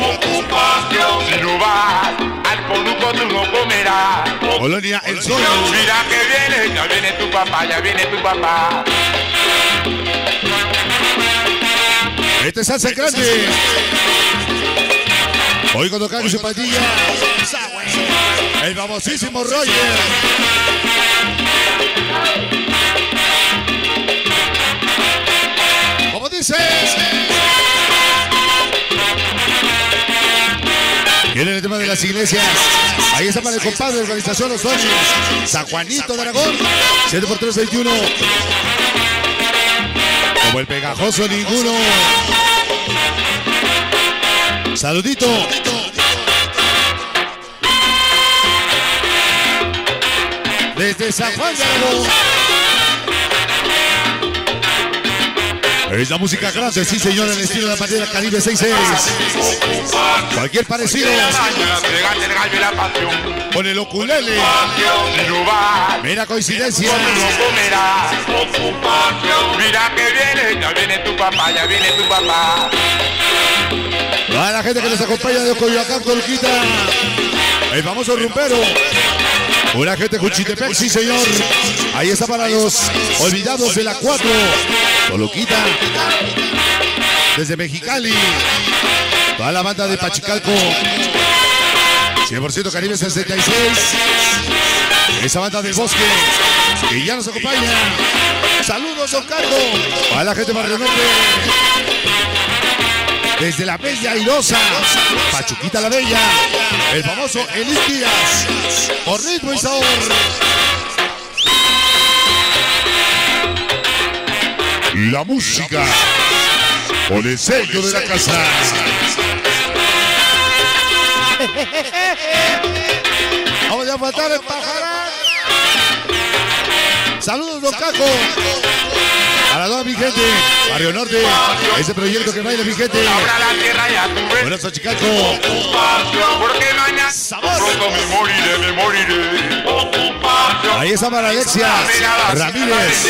Colonia El Sol. Mira que viene, ya viene tu papá, ya viene tu papá. Este es salsa grande. Hoy con Tocayo y su pandilla. El famosísimo Roger. Viene el tema de las iglesias. Ahí está para el compadre de organización Los Toños, San Juanito de Aragón, siete por tres veintiuno. Como el pegajoso ninguno. Saludito. Desde San Juan de Aragón. Es la música grande, sí señor, en el estilo de la Perla Caribe sesenta y seis. Cualquier parecido con el ukulele. Mira coincidencia. Mira que viene, ya viene tu papá, ya viene tu papá. Toda la gente que nos acompaña de Coyoacán, Colquita, el famoso rumbero. Una gente Cuchitepec, sí señor. Ahí está para los olvidados de la cuatro. Toluquita. Desde Mexicali. Toda la banda de Pachicalco. cien por ciento Caribe sesenta y seis. Esa banda del bosque. Y ya nos acompaña. Saludos, don Carlos. Para la gente Barrio Norte. Desde la bella Irosa, Pachuquita la Bella, el famoso Elis Díaz, por ritmo y sabor. La música, por el sello de la casa. Vamos a matar el pajarán. Saludos, don Caco. Para toda mi gente, Barrio Norte, ese proyecto que baila mi gente. Buenas noches, Chicago. ¡Sabor! Ahí está para Alexia Ramírez,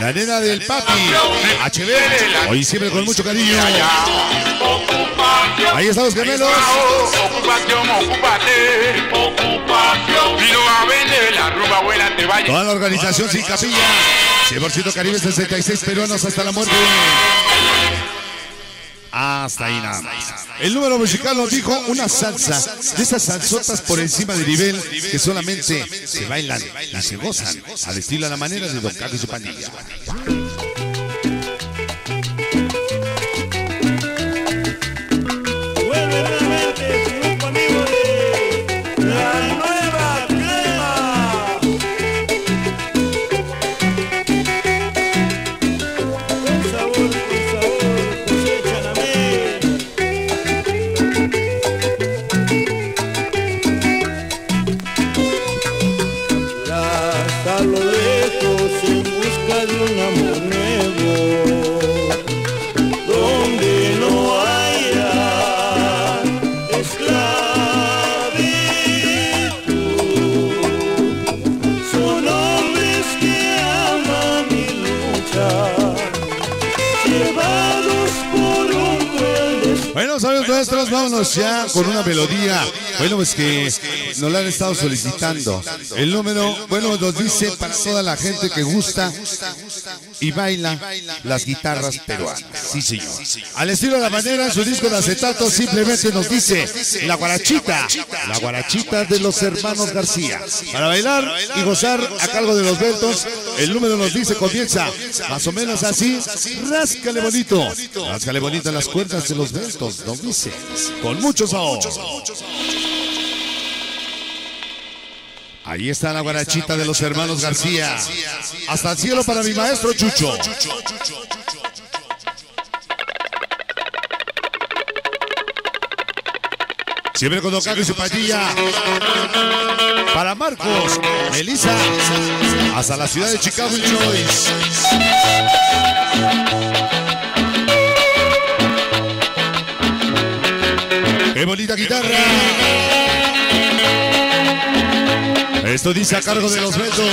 la nena del papi, H B, hoy siempre con mucho cariño. Ahí están los gemelos. Toda la organización sin capilla, cien por ciento Caribe sesenta y seis peruanos hasta la muerte. Hasta ahí nada más. El número musical nos dijo una salsa, de esas salsotas por encima del nivel que solamente se bailan y se gozan al estilo a la manera de Don Carlos y su pandilla. Vámonos ya con una melodía. Bueno, pues que nos la han estado solicitando. El número, bueno, nos dice para toda la gente que gusta y baila las guitarras peruanas. Sí, señor. Al estilo de la manera, su disco de acetato simplemente nos dice la guarachita, la guarachita de los hermanos García. Para bailar y gozar a cargo de los Bertos, el número nos dice comienza más o menos así. Ráscale bonito, ráscale bonito en las cuerdas de los Bertos, nos dice. Con mucho sabor. Ahí está la guarachita de los hermanos García. Hasta el cielo para mi maestro Chucho. Siempre con Don Carlos y su pandilla. Para Marcos, Melissa, hasta la ciudad de Chicago, Illinois. ¡Qué bonita guitarra! Esto dice a cargo de los Betos.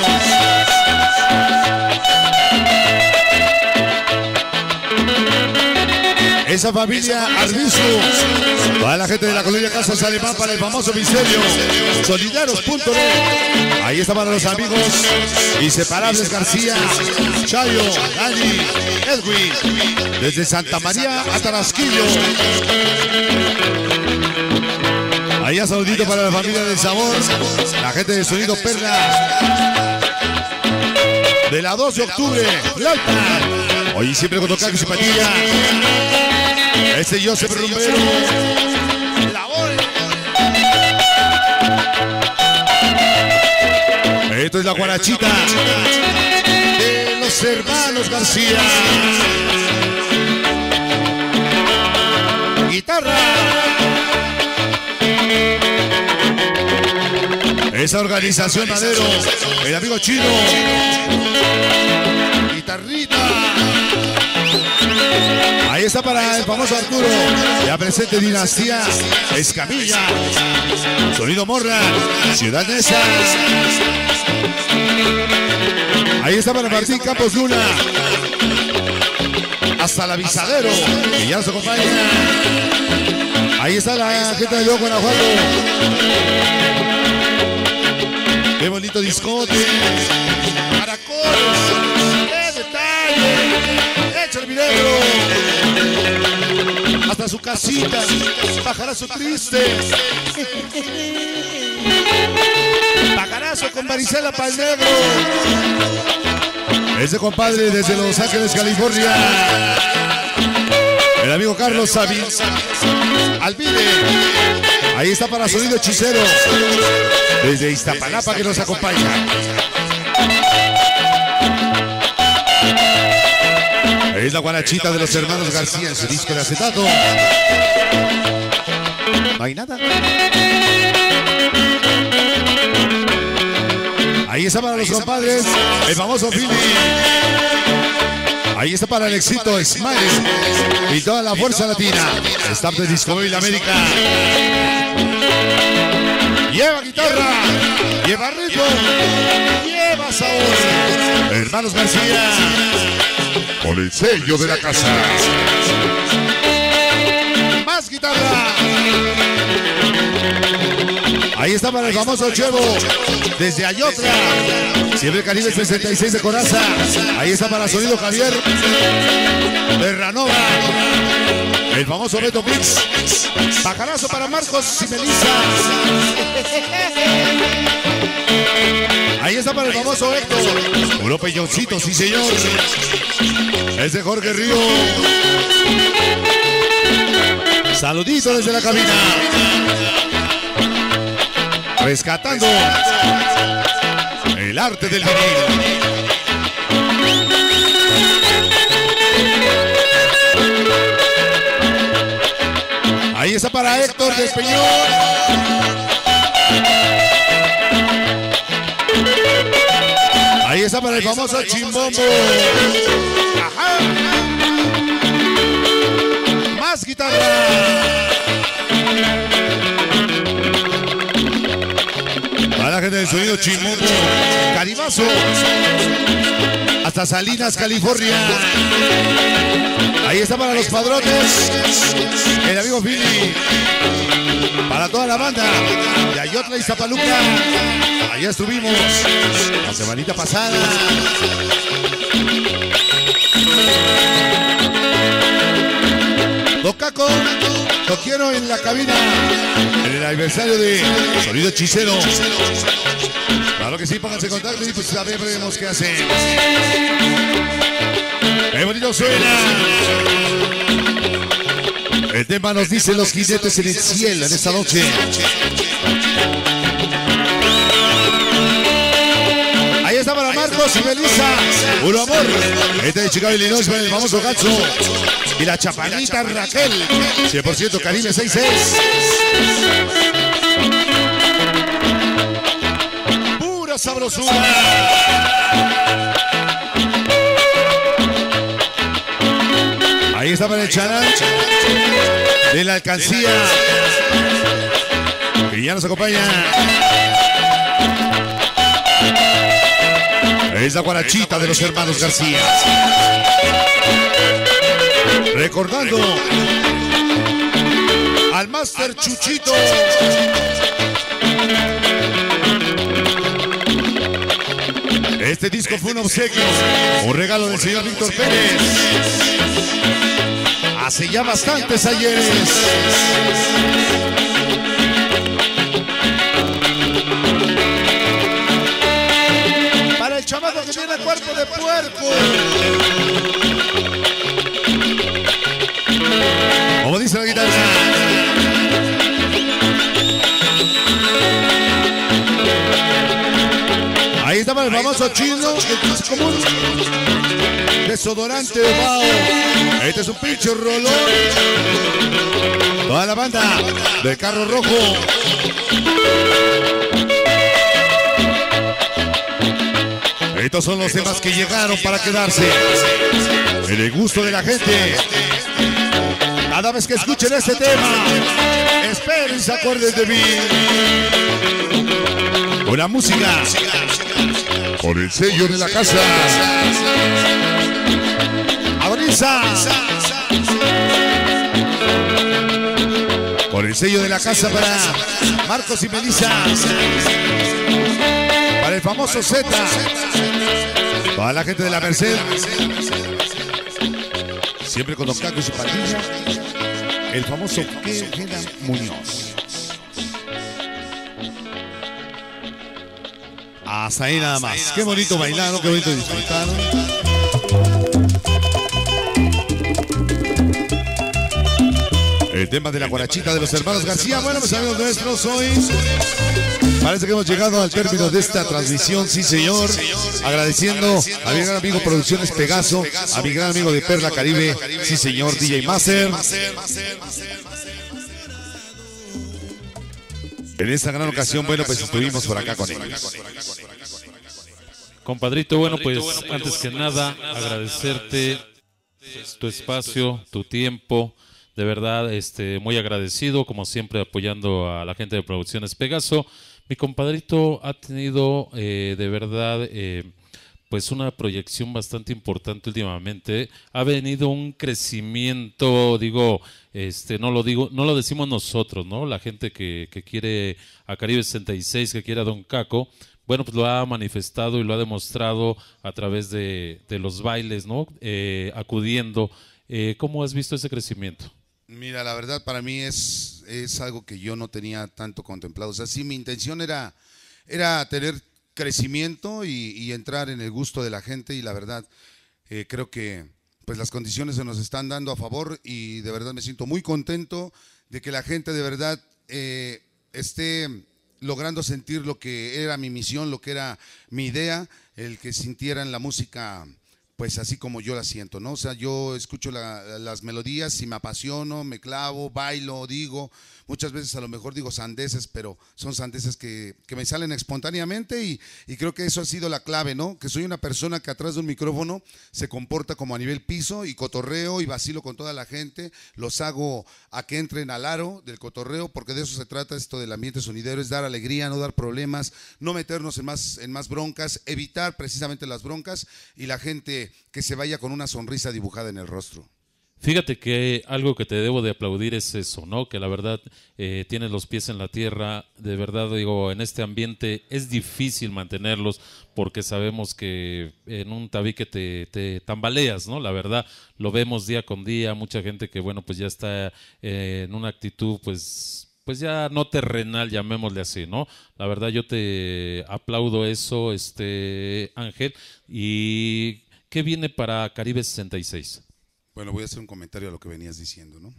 Esa familia Arbizu. Toda la gente de la colonia Casas Alemán para el famoso misterio. Solidarios punto net. Ahí está para los amigos inseparables García, Chayo, Dani, Edwin. Desde Santa María a Tarasquillo. Allá saludito para la familia del sabor, la gente de Sonido Perla, de la doce de octubre, Lalpan. Hoy siempre con Tocaque y Simpatía. Este yo siempre rumbero. Esto es la guarachita de los hermanos García. Guitarra. Esa organización Madero, el amigo Chino, guitarrita. Ahí está para el famoso Arturo, ya presente Dinastía Escamilla, Sonido Morra, Ciudad Neza. Ahí está para Martín Campos Luna, hasta el avisadero, y ya se acompaña. Ahí está la gente de Loco, Guanajuato. Qué bonito discote. Caracoles. ¡Qué detalle! ¡Echa el video! Hasta su casita. Pajarazo triste. Pajarazo con varicela para el negro. Ese compadre desde Los Ángeles, California. El amigo Carlos Sabin. Alvide. Ahí está para Sonido Hechicero. Desde Iztapalapa que nos acompaña. Es la guarachita de los hermanos García en su disco de acetato. No hay nada. Ahí está para los compadres, el famoso Philly. Ahí está para el éxito Smiles y toda la fuerza latina. Staff de Discovery América. Lleva guitarra, lleva ritmo, lleva sabor. Hermanos García, con el sello de la casa. Más guitarra. Ahí está para el famoso Chevo, desde Ayotra, siempre Caribe sesenta y seis de Coraza. Ahí está para Sonido Javier Terranova, el famoso Beto Pix. Bacarazo para Marcos y Melissa. Ahí está para el famoso Héctor. Puro peñoncito, sí señor. Es de Jorge Río. Saluditos desde la cabina. Rescatando el arte del vinil. Ahí está para Héctor de Peñón. Ahí está para el famoso Chimbombo. Ajá. Más guitarra. Para la gente del sonido Chimbombo, Caribazo. Hasta Salinas, California. Ahí está para los padrotes, el amigo Billy. Para toda la banda de Ayotla y Zapaluca. Allá estuvimos la semanita pasada. Tocaco, lo quiero en la cabina. En el aniversario de Sonido Hechicero. Claro que sí, pónganse en contacto y pues sabemos qué hacer. ¡Qué bonito suena! El tema nos dice los jinetes en el cielo en esta noche. Ahí está para Marcos y Melissa. Puro amor. Este de Chicago, Illinois, con el famoso Gacho. Y la chapanita Raquel. cien por ciento Caribe sesenta y seis. Sabrosura. Ahí está para el Chanal de la alcancía que ya nos acompaña. Es la guarachita de los hermanos García, recordando al Master Chuchito. Este disco fue un obsequio, un regalo del señor Víctor Pérez. Hace ya bastantes ayeres. Para el chamaco que tiene cuerpo de puerco. Como dice la guitarra. Ahí está para el famoso chino, el más común. Desodorante de Bao. Este es un pinche rolón. Toda la banda del carro rojo. Estos son los temas que llegaron para quedarse. En el gusto de la gente. Cada vez que escuchen este tema, esperen y se acuerden de mí. Buena música. Por el sello de la casa. ¡Abrisa! Con el sello de la casa para Marcos y Melissa, para el famoso Z, para la gente de la Merced, siempre con los cacos y pandillas, el famoso Queda Muñoz. Hasta ahí nada más. Qué bonito bailar, ¿no? Qué bonito disfrutar. El tema de la guarachita de los hermanos García. Bueno, mis amigos nuestros, hoy parece que hemos llegado al término de esta transmisión, sí señor. Agradeciendo a mi gran amigo Producciones Pegaso, a mi gran amigo de Perla Caribe, sí señor, D J Master. En esta gran ocasión, bueno, pues estuvimos por acá con ellos. Compadrito, bueno, pues antes que nada, agradecerte tu espacio, tu tiempo. De verdad, este, muy agradecido, como siempre, apoyando a la gente de Producciones Pegaso. Mi compadrito ha tenido, eh, de verdad, eh, pues una proyección bastante importante últimamente. Ha venido un crecimiento, digo, este, no lo digo, no lo decimos nosotros, ¿no? La gente que, que quiere a Caribe sesenta y seis, que quiere a Don Caco, bueno, pues lo ha manifestado y lo ha demostrado a través de, de los bailes, ¿no? Eh, acudiendo. Eh, ¿Cómo has visto ese crecimiento? Mira, la verdad para mí es, es algo que yo no tenía tanto contemplado. O sea, sí, mi intención era, era tener crecimiento y, y entrar en el gusto de la gente, y la verdad eh, creo que pues las condiciones se nos están dando a favor, y de verdad me siento muy contento de que la gente de verdad eh, esté logrando sentir lo que era mi misión, lo que era mi idea, el que sintieran la música pues así como yo la siento, ¿no? O sea, yo escucho la, las melodías y me apasiono, me clavo, bailo, digo, muchas veces a lo mejor digo sandeces, pero son sandeces que, que me salen espontáneamente, y, y creo que eso ha sido la clave, ¿no? Que soy una persona que atrás de un micrófono se comporta como a nivel piso, y cotorreo y vacilo con toda la gente, los hago a que entren al aro del cotorreo, porque de eso se trata esto del ambiente sonidero, es dar alegría, no dar problemas, no meternos en más, en más broncas, evitar precisamente las broncas, y la gente que se vaya con una sonrisa dibujada en el rostro. Fíjate que algo que te debo de aplaudir es eso, ¿no? Que la verdad eh, tienes los pies en la tierra, de verdad digo, en este ambiente es difícil mantenerlos porque sabemos que en un tabique te, te tambaleas, ¿no? La verdad lo vemos día con día, mucha gente que bueno pues ya está eh, en una actitud pues... pues ya no terrenal, llamémosle así, ¿no? La verdad yo te aplaudo eso, este Ángel. ¿Y qué viene para Caribe sesenta y seis? Bueno, voy a hacer un comentario a lo que venías diciendo, ¿no?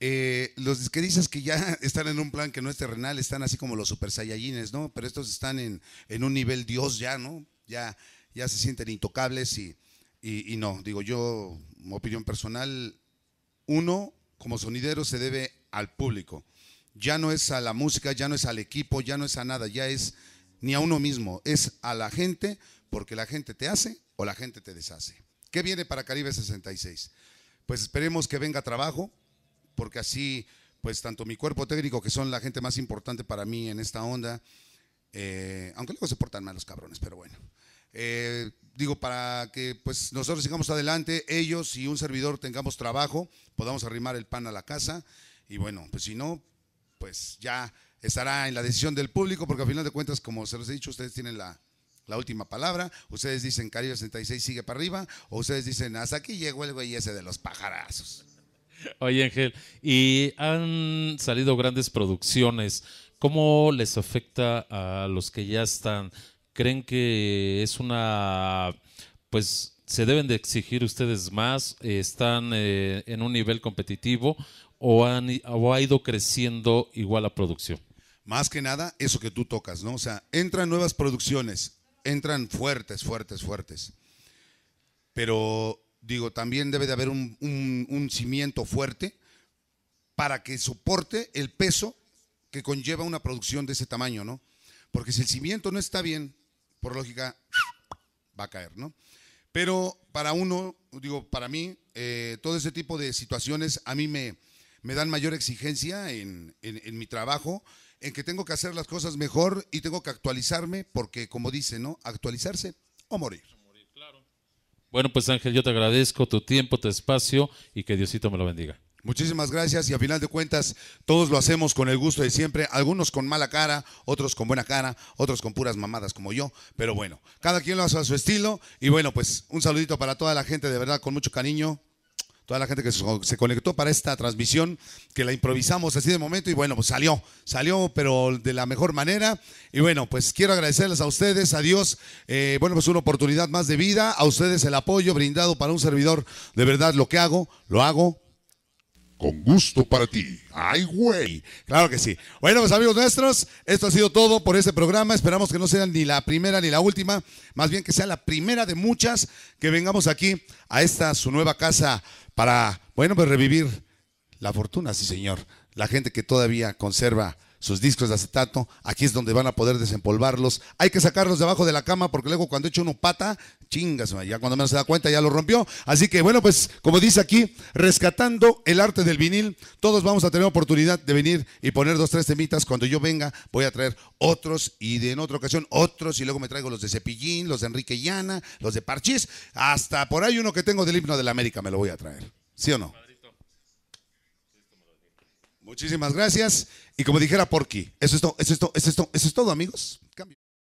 Eh, los que dices que ya están en un plan que no es terrenal, están así como los super saiyajines, ¿no? Pero estos están en, en un nivel Dios ya, ¿no? Ya, ya se sienten intocables y, y, y no, digo yo, mi opinión personal, uno como sonidero se debe al público. Ya no es a la música, ya no es al equipo, ya no es a nada, ya es ni a uno mismo, es a la gente, porque la gente te hace o la gente te deshace. ¿Qué viene para Caribe sesenta y seis? Pues esperemos que venga trabajo, porque así, pues tanto mi cuerpo técnico, que son la gente más importante para mí en esta onda, eh, aunque luego se portan mal los cabrones, pero bueno. Eh, digo, para que pues nosotros sigamos adelante, ellos y un servidor tengamos trabajo, podamos arrimar el pan a la casa, y bueno, pues si no, pues ya estará en la decisión del público, porque al final de cuentas, como se los he dicho, ustedes tienen la, la última palabra. Ustedes dicen Caribe sesenta y seis sigue para arriba, o ustedes dicen hasta aquí llegó el güey ese de los pajarazos. Oye Ángel, y han salido grandes producciones, ¿cómo les afecta a los que ya están? ¿Creen que es una, pues... se deben de exigir ustedes más, están eh, en un nivel competitivo o, han, o ha ido creciendo igual la producción? Más que nada, eso que tú tocas, ¿no? O sea, entran nuevas producciones, entran fuertes, fuertes, fuertes. Pero, digo, también debe de haber un, un, un cimiento fuerte para que soporte el peso que conlleva una producción de ese tamaño, ¿no? Porque si el cimiento no está bien, por lógica, va a caer, ¿no? Pero para uno, digo, para mí, eh, todo ese tipo de situaciones a mí me, me dan mayor exigencia en, en, en mi trabajo, en que tengo que hacer las cosas mejor y tengo que actualizarme, porque como dicen, ¿no? Actualizarse o morir. Bueno, pues Ángel, yo te agradezco tu tiempo, tu espacio, y que Diosito me lo bendiga. Muchísimas gracias y a final de cuentas todos lo hacemos con el gusto de siempre, algunos con mala cara, otros con buena cara, otros con puras mamadas como yo, pero bueno, cada quien lo hace a su estilo y bueno, pues un saludito para toda la gente, de verdad, con mucho cariño, toda la gente que se conectó para esta transmisión, que la improvisamos así de momento y bueno, pues salió, salió pero de la mejor manera y bueno, pues quiero agradecerles a ustedes, a Dios, eh, bueno, pues una oportunidad más de vida, a ustedes el apoyo brindado para un servidor, de verdad lo que hago, lo hago con gusto para ti. ¡Ay, güey! Claro que sí. Bueno, pues amigos nuestros, esto ha sido todo por este programa. Esperamos que no sea ni la primera ni la última, más bien que sea la primera de muchas que vengamos aquí a esta su nueva casa para, bueno, pues revivir la fortuna, sí señor. La gente que todavía conserva sus discos de acetato, aquí es donde van a poder desempolvarlos. Hay que sacarlos debajo de la cama porque luego cuando echa uno pata, chingas, ya cuando menos se da cuenta ya lo rompió. Así que bueno, pues como dice aquí, rescatando el arte del vinil, todos vamos a tener oportunidad de venir y poner dos, tres temitas. Cuando yo venga voy a traer otros y de en otra ocasión otros y luego me traigo los de Cepillín, los de Enrique Llana, los de Parchís, hasta por ahí uno que tengo del himno de la América me lo voy a traer. ¿Sí o no? Muchísimas gracias. Y como dijera Porky, eso es todo, eso es todo, eso es todo, eso es todo, amigos. Cambio.